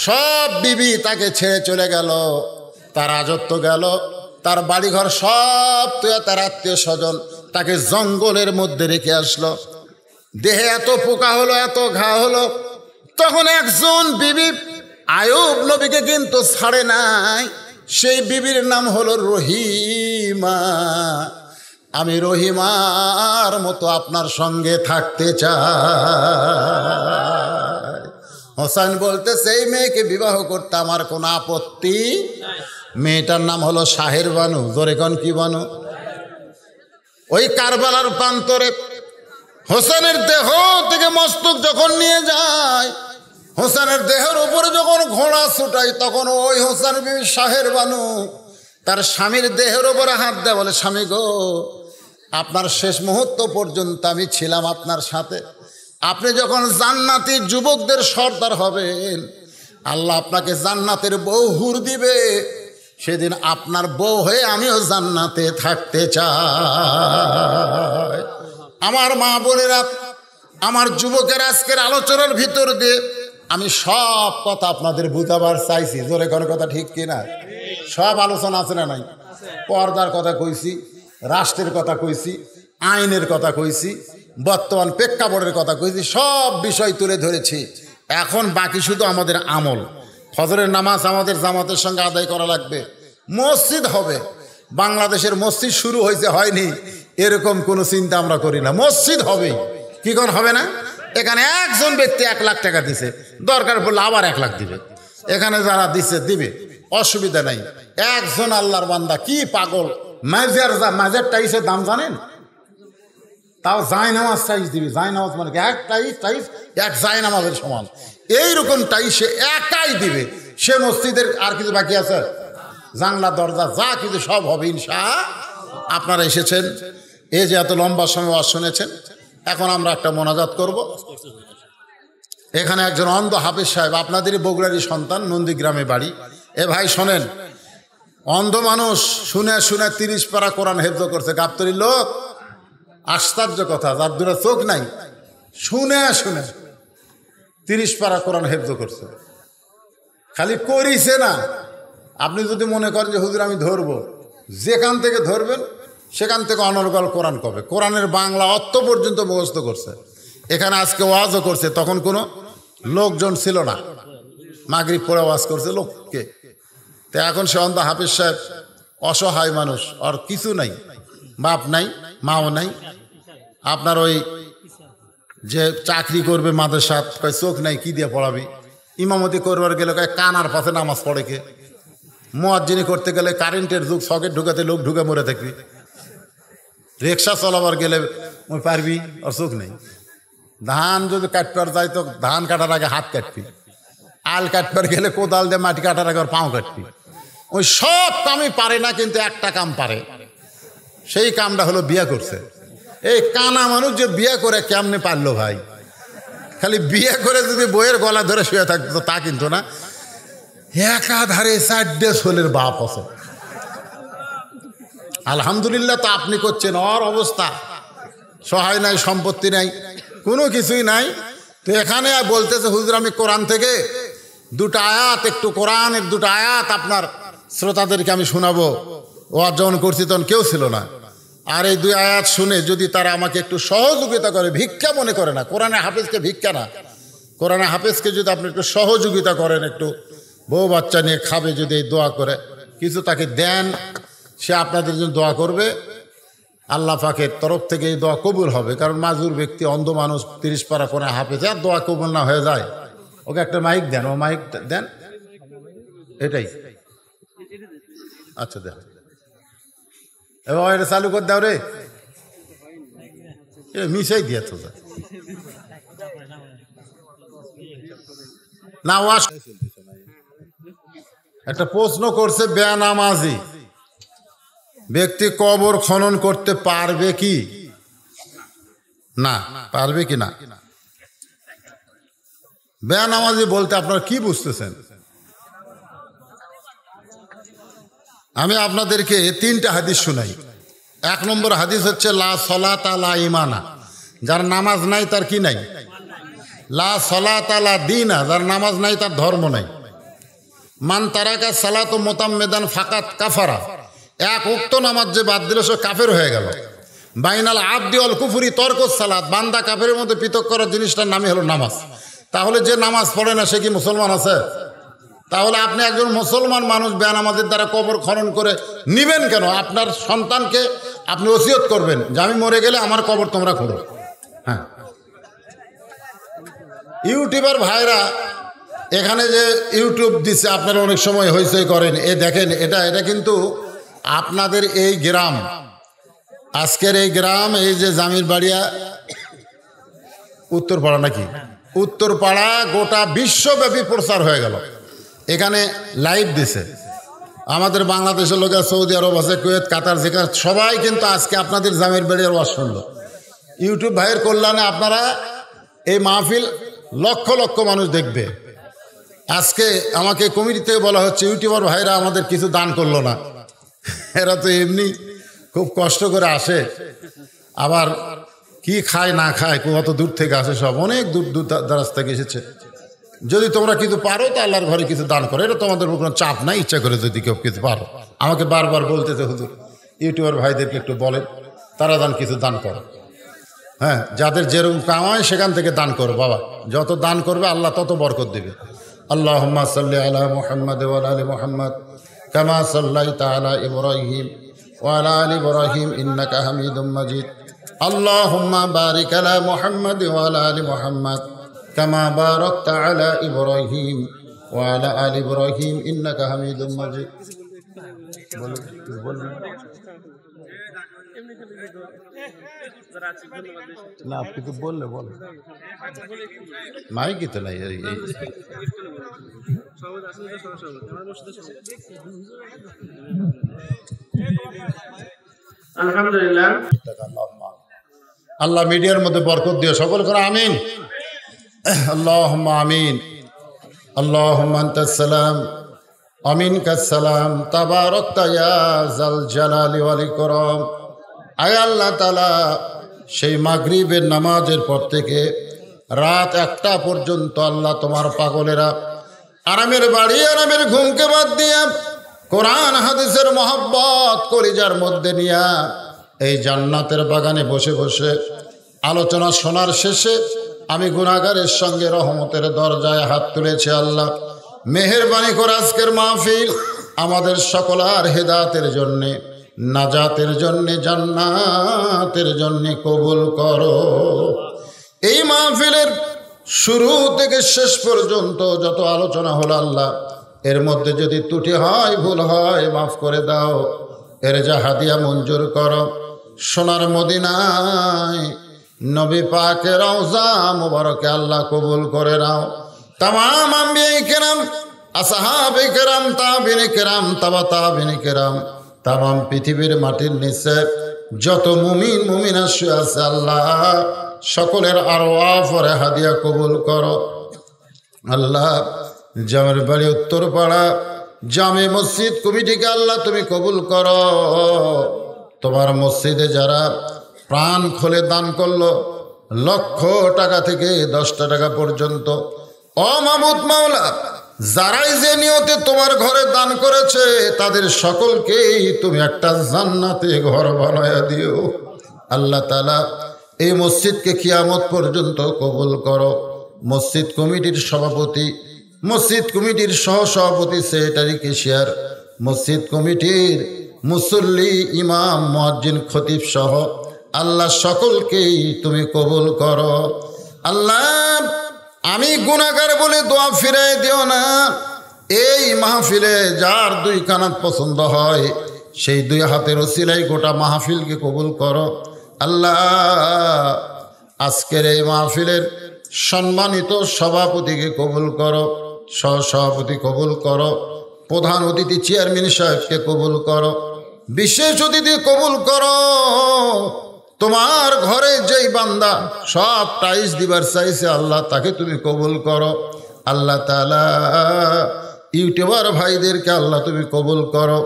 সব বিবি তাকে ছেড়ে চলে গেল, তার রাজত্ব গেল, তার বাড়িঘর সব, তার আত্মীয় স্বজন তাকে জঙ্গলের মধ্যে রেখে আসলো। দেহে এত পোকা হলো, এত ঘা হলো। তখন একজন বিবি আয়ুব নবীকে কিন্তু ছাড়ে নাই, সেই বিবির নাম হলো রহিমা। আমি রহিমার মতো আপনার সঙ্গে থাকতে চাই। হোসেন বলতে সেই মেয়েকে বিবাহ করতে আমার কোনো আপত্তি। মেয়েটার নাম হলো শাহের বানু। জোরেখন কি বানু? ওই কারবালার প্রান্তরে হোসেনের দেহ থেকে মস্তক যখন নিয়ে যায়, হোসেনের দেহের উপরে যখন ঘোড়া ছুটায়, তখন ওই হোসেন বিবি শাহের বানু তার স্বামীর দেহের ওপরে হাত দেয়, বলে স্বামী গো, আপনার শেষ মুহূর্ত পর্যন্ত আমি ছিলাম আপনার সাথে। আপনি যখন জান্নাতি যুবকদের সর্দার হবেন, আল্লাহ আপনাকে জান্নাতের বউ হুর দিবে, সেদিন আপনার বউ হয়ে আমিও জান্নাতে থাকতে চাই। আমার মা বোনেরা, আমার যুবকের আজকের আলোচনার ভিতর দিয়ে আমি সব কথা আপনাদের বুঝাবার চাইছি। জোরে কোন কথা ঠিক কিনা? সব আলোচনা আছে না নাই? পর্দার কথা কইছি, রাষ্ট্রের কথা কইছি, আইনের কথা কইছি, বর্তমান প্রেক্ষাপটের কথা কইছি, সব বিষয় তুলে ধরেছি। এখন বাকি শুধু আমাদের আমল। ফজরের নামাজ আমাদের জামাতের সঙ্গে আদায় করা লাগবে। মসজিদ হবে। বাংলাদেশের মসজিদ শুরু হয়েছে, হয়নি এরকম কোনো চিন্তা আমরা করি না। মসজিদ হবে, কি করে হবে না? এখানে একজন ব্যক্তি এক লাখ টাকা দিছে, দরকার পড়লে আবার এক লাখ দিবে, এখানে যারা দিছে দিবে, অসুবিধা নাই। একজন আল্লাহর বান্দা কি পাগল, মাঝের মাঝের টাইসের দাম জানেন? তাও জায় নামাজ টাইস দিবে। জায় নামাজ মানে এক টাইস, টাইস এক জায় নামাজের সমান, এইরকম টাইসে একাই দিবে। সে মসজিদের আর কিছু বাকি আছে, জানলা দরজা যা কিছু সব হবে ইনশাআল্লাহ। আপনারা এসেছেন, এই যে এত লম্বা সময় ওয়াজ শুনেছেন, এখন আমরা একটা মোনাজাত করব। এখানে একজন অন্ধ হাফেজ সাহেব, আপনাদেরই বগুড়ারই সন্তান, নন্দীগ্রামে বাড়ি। এ ভাই শোনেন, অন্ধ মানুষ শুনে শুনে তিরিশ পারা কোরআন হেফজ করছে। গাবতলীর লোক, আশ্চর্য কথা, যার দুটো চোখ নাই শুনে শুনে তিরিশ পারা কোরআন হেফজ করছে। খালি করিছে না। আপনি যদি মনে করেন যে হুজুর আমি ধরবো, যেখান থেকে ধরবেন সেখান থেকে অনর্গল কোরআন কবে। কোরআনের বাংলা অর্থ পর্যন্ত মুখস্থ করছে। এখানে আজকে ওয়াজও করছে, তখন কোনো লোকজন ছিল না, মাগরিব পড়ে ওয়াজ করছে লোককে। তো এখন সে অন্ধ হাফেজ সাহেব অসহায় মানুষ, আর কিছু নাই, বাপ নাই, মাও নাই। আপনার ওই যে চাকরি করবে মাদ্রাসাত, কয় চোখ নাই কি দিয়ে পড়াবি। ইমামতি করবার গেলে কয় কানার পাশে নামাজ পড়ে কে। মুয়াজ্জিনি করতে গেলে কারেন্টের যুগ, সকেট ঢুকাতে লোক ঢুকে মরে থাকবি। রিক্সা চলাবার গেলে ওই পারবি, আর চোখ নেই। ধান যদি কাটবার যাই তো ধান কাটার আগে হাত কাটবি, আল কাটবার গেলে কোদাল দিয়ে মাটি কাটার আগে পাও কাটবি। ওই সব কামই পারে না, কিন্তু একটা কাম পারে, সেই কামটা হলো বিয়ে করছে। এই কানা মানুষ যে বিয়ে করে কেমনে পারলো ভাই? খালি বিয়ে করে যদি বইয়ের গলা ধরে শুয়ে থাকতো তা কিন্তু না, একাধারে চারটে ছোলের বাপ আছে। আলহামদুলিল্লাহ, তা আপনি করছেন। ওর অবস্থা সহায় নাই, সম্পত্তি নাই, কোনো কিছুই নাই। তো এখানে বলতেছে হুজুর আমি কোরআন থেকে দুটো আয়াত, একটু কোরআনের দুটো আয়াত আপনার শ্রোতাদেরকে আমি শোনাবো। ও আর যখন করছি তখন কেউ ছিল না। আর এই দুই আয়াত শুনে যদি তারা আমাকে একটু সহযোগিতা করে, ভিক্ষা মনে করে না, কোরআনে হাফেজকে ভিক্ষা না, কোরআনে হাফেজকে যদি আপনি একটু সহযোগিতা করেন, একটু বউ বাচ্চা নিয়ে খাবে, যদি এই দোয়া করে কিছু তাকে দেন, সে আপনাদের জন্য দোয়া করবে, আল্লাহ পাকের তরফ থেকে এই দোয়া কবুল হবে। কারণ মাজুর ব্যক্তি, অন্ধ মানুষ, তিরিশ পারা করে হাফেজ, আর দোয়া কবুল না হয়ে যায়। ওকে একটা মাইক দেন, ও মাইক দেন, এটাই আচ্ছা দেন, এবার এটা চালু করে দাও রে, মিশাই দিয়ে তো না। ও একটা প্রশ্ন করছে, বেনামাজি ব্যক্তি কবর খনন করতে পারবে কি না, পারবে কি না? বেনামাজি বলতে আপনারা কি বুঝতেছেন? আমি আপনাদেরকে তিনটা হাদিস শুনাই। এক নম্বর হাদিস হচ্ছে লা সলাতা লা ঈমানা, যার নামাজ নাই তার কি নাই। লা সলাতা লা দীনা, যার নামাজ নাই তার ধর্ম নাই। মান তারাকা সালাতু মুতাম্মিদান ফাকাত কাফারা, এক উক্ত নামাজ যে বাদ দিল সে কাফের হয়ে গেল। বাইনাল আবদি ওয়াল কুফরি তারকুস সালাত, বান্দা কাফেরের মধ্যে পৃথক করার জিনিসটার নামই হলো নামাজ। তাহলে যে নামাজ পড়ে না সে কি মুসলমান আছে? তাহলে আপনি একজন মুসলমান মানুষ বেনামাজের দ্বারা কবর খনন করে নিবেন কেন? আপনার সন্তানকে আপনি ওসিয়ত করবেন যে আমি মরে গেলে আমার কবর তোমরা খোঁড়ো। হ্যাঁ, ইউটিউবার ভাইরা এখানে যে ইউটিউব দিচ্ছে, আপনারা অনেক সময় হইচই করেন, এ দেখেন এটা এটা কিন্তু আপনাদের এই গ্রাম, আজকের এই গ্রাম, এই যে জামির বাড়িয়া উত্তরপাড়া নাকি উত্তরপাড়া গোটা বিশ্বব্যাপী প্রচার হয়ে গেল। এখানে লাইভ দিছে আমাদের বাংলাদেশের লোকেরা, সৌদি আরব আছে, কুয়েত, কাতার, যেখানে সবাই কিন্তু আজকে আপনাদের জামির বাড়িয়ার ওয়াজ শুনলো। ইউটিউব ভাইয়ের কল্যাণে আপনারা এই মাহফিল লক্ষ লক্ষ মানুষ দেখবে। আজকে আমাকে কমিটি থেকে বলা হচ্ছে ইউটিউবার ভাইরা আমাদের কিছু দান করলো না, এরা তো এমনি খুব কষ্ট করে আসে, আবার কি খায় না খায়, কত দূর থেকে আসে, সব অনেক দূর দূর দরাজ থেকে এসেছে। যদি তোমরা কিছু পারো তো আল্লাহর ঘরে কিছু দান করো, এটা তোমাদের উপর কোনো চাপ নাই, ইচ্ছা করে যদি কেউ কিছু পারো। আমাকে বারবার বলতেছে হুজুর ইউটিউবার ভাইদেরকে একটু বলেন তারা দান কিছু দান করো। হ্যাঁ, যাদের যেরকম কামায় সেখান থেকে দান করো বাবা, যত দান করবে আল্লাহ তত বরকত দেবে। আল্লাহুম্মা সাল্লি আলা মুহাম্মাদ ওয়া আলা আলি মুহাম্মাদ কামা সাল্লাইতা আলা ইব্রাহিম ওয়া আলা আলি ইব্রাহিম ইন্নাকা হামিদুম মাজিদ। আল্লাহুম্মা বারিক আলা মুহাম্মাদ ওয়া আলা আলি মুহাম্মাদ কামা বারাকতা আলা ইব্রাহিম ওয়া আলা আলি ইব্রাহিম ইন্নাকা হামিদুম মাজিদ। না আপনি তো বললে বলেন, মাইকই তো নাই। আলহামদুলিল্লাহ, আল্লাহ মিডিয়ার মধ্যে বরকত দিও, সকল করে আমিন। আল্লাহুম্মা আমিন। আল্লাহুম্মা আনতাস সালাম ওয়া মিনকাস সালাম তাবারাকতা ইয়া জাল জালালি ওয়াল ইকরাম। আয় আল্লাহ তাআলা, সেই মাগরিবের নামাজের পর থেকে রাত একটা পর্যন্ত আল্লাহ তোমার পাগলেরা আরামের বাড়ি, আরামের ঘুমকে বাদ দিয়ে কোরআন হাদিসের মহব্বত কলিজার মধ্যে নিয়ে এই জান্নাতের বাগানে বসে বসে আলোচনা শোনার শেষে আমি গুনাহগারের সঙ্গে রহমতের দরজায় হাত তুলেছি। আল্লাহ মেহেরবানি করে আজকের মাহফিল আমাদের সকলের হেদায়েতের জন্যে, নাজাতের জন্যে, জান্নাতের জন্যে কবুল করো। এই মাহফিলের শুরু থেকে শেষ পর্যন্ত যত আলোচনা হলো আল্লাহ, এর মধ্যে যদি ত্রুটি হয়, ভুল হয়, মাফ করে দাও, এর যা হাদিয়া মঞ্জুর করো। সোনার মদিনায় নবী পাকের রওজা মুবারকে আল্লাহ কবুল করে নাও। তামাম আম্বিয়ায়ে কেরাম, আসহাবে কেরাম, তাবেঈন কেরাম, তাবা তাবেঈন কেরাম, তামাম পৃথিবীর মাটির নিচে যত মুমিন মুমিনা শুয়ে আছে আল্লাহ সকলের আরওয়াহ পরে হাদিয়া কবুল করো। আল্লাহ জামের বাড়ি উত্তরপাড়া জামে মসজিদ কমিটিকে আল্লাহ তুমি কবুল করো। তোমার মসজিদে যারা প্রাণ খুলে দান করলো লক্ষ টাকা থেকে দশটা টাকা পর্যন্ত, ও মাবুদ মাওলা, যারাই যে নিয়তে তোমার ঘরে দান করেছে তাদের সকলকেই তুমি একটা জান্নাতে ঘর বানায়া দিও। আল্লাহ তাআলা এই মসজিদকে কিয়ামত পর্যন্ত কবুল করো। মসজিদ কমিটির সভাপতি, মসজিদ কমিটির সহসভাপতি, সেক্রেটারি, কেশিয়ার, মসজিদ কমিটির মুসল্লি, ইমাম, মুয়াজ্জিন, খতিব সহ আল্লাহ সকলকেই তুমি কবুল করো। আল্লাহ আমি গুনাহগার বলে দোয়া ফিরাই দিও না। এই মাহফিলে যার দুই কানাত পছন্দ হয় সেই দুই হাতের ওসিলায় গোটা মাহফিলকে কবুল করো। আল্লাহ আজকের এই মাহফিলের সম্মানিত সভাপতিকে কবুল করো, সহসভাপতি কবুল করো, প্রধান অতিথি চেয়ারম্যান সাহেবকে কবুল করো, বিশেষ অতিথি কবুল করো। তোমার ঘরে যেই বান্দা সব টাইস দিবার চাইছে আল্লাহ তাকে তুমি কবুল করো। আল্লাহ তাআলা ইউটিউবার ভাইদেরকে আল্লাহ তুমি কবুল করো,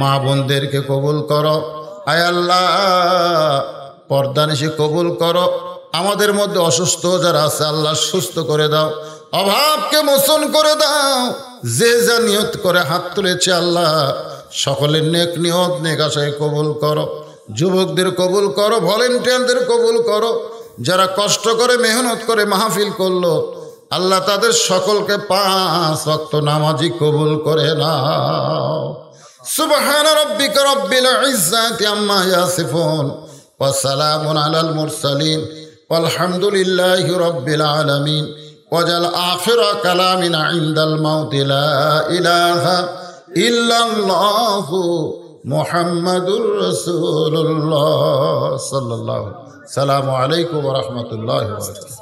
মা বোনদেরকে কবুল করো, আয় আল্লাহ পর্দা নিশে কবুল করো। আমাদের মধ্যে অসুস্থ যারা আছে আল্লাহ সুস্থ করে দাও, অভাবকে মোচন করে দাও। যে যা নিয়ত করে হাত তুলেছে আল্লাহ সকলের নেক নিয়ত নেক আশায় কবুল করো। যুবকদের কবুল করো, ভলেন্টিয়ারদের কবুল করো, যারা কষ্ট করে মেহনত করে মাহফিল করলো আল্লাহ তাদের সকলকে পাঁচ ওয়াক্ত নামাজি কবুল করে নাও। সুবহান রাব্বিকা রাব্বিল ইজ্জাতি আম্মা ইয়াসিফুন ওয়া সালামুন আলাল মুরসালিন আলহামদুলিল্লাহি রাব্বিল আলামিন ওয়াজাল আখিরা কালামিনা ইনদাল মাউতি লা ইলাহা ইল্লাল্লাহু মুহাম্মাদুর রাসূলুল্লাহ সাল্লাল্লাহু। আসসালামু আলাইকুম ওয়া রাহমাতুল্লাহি ওয়া বারাকাতুহু।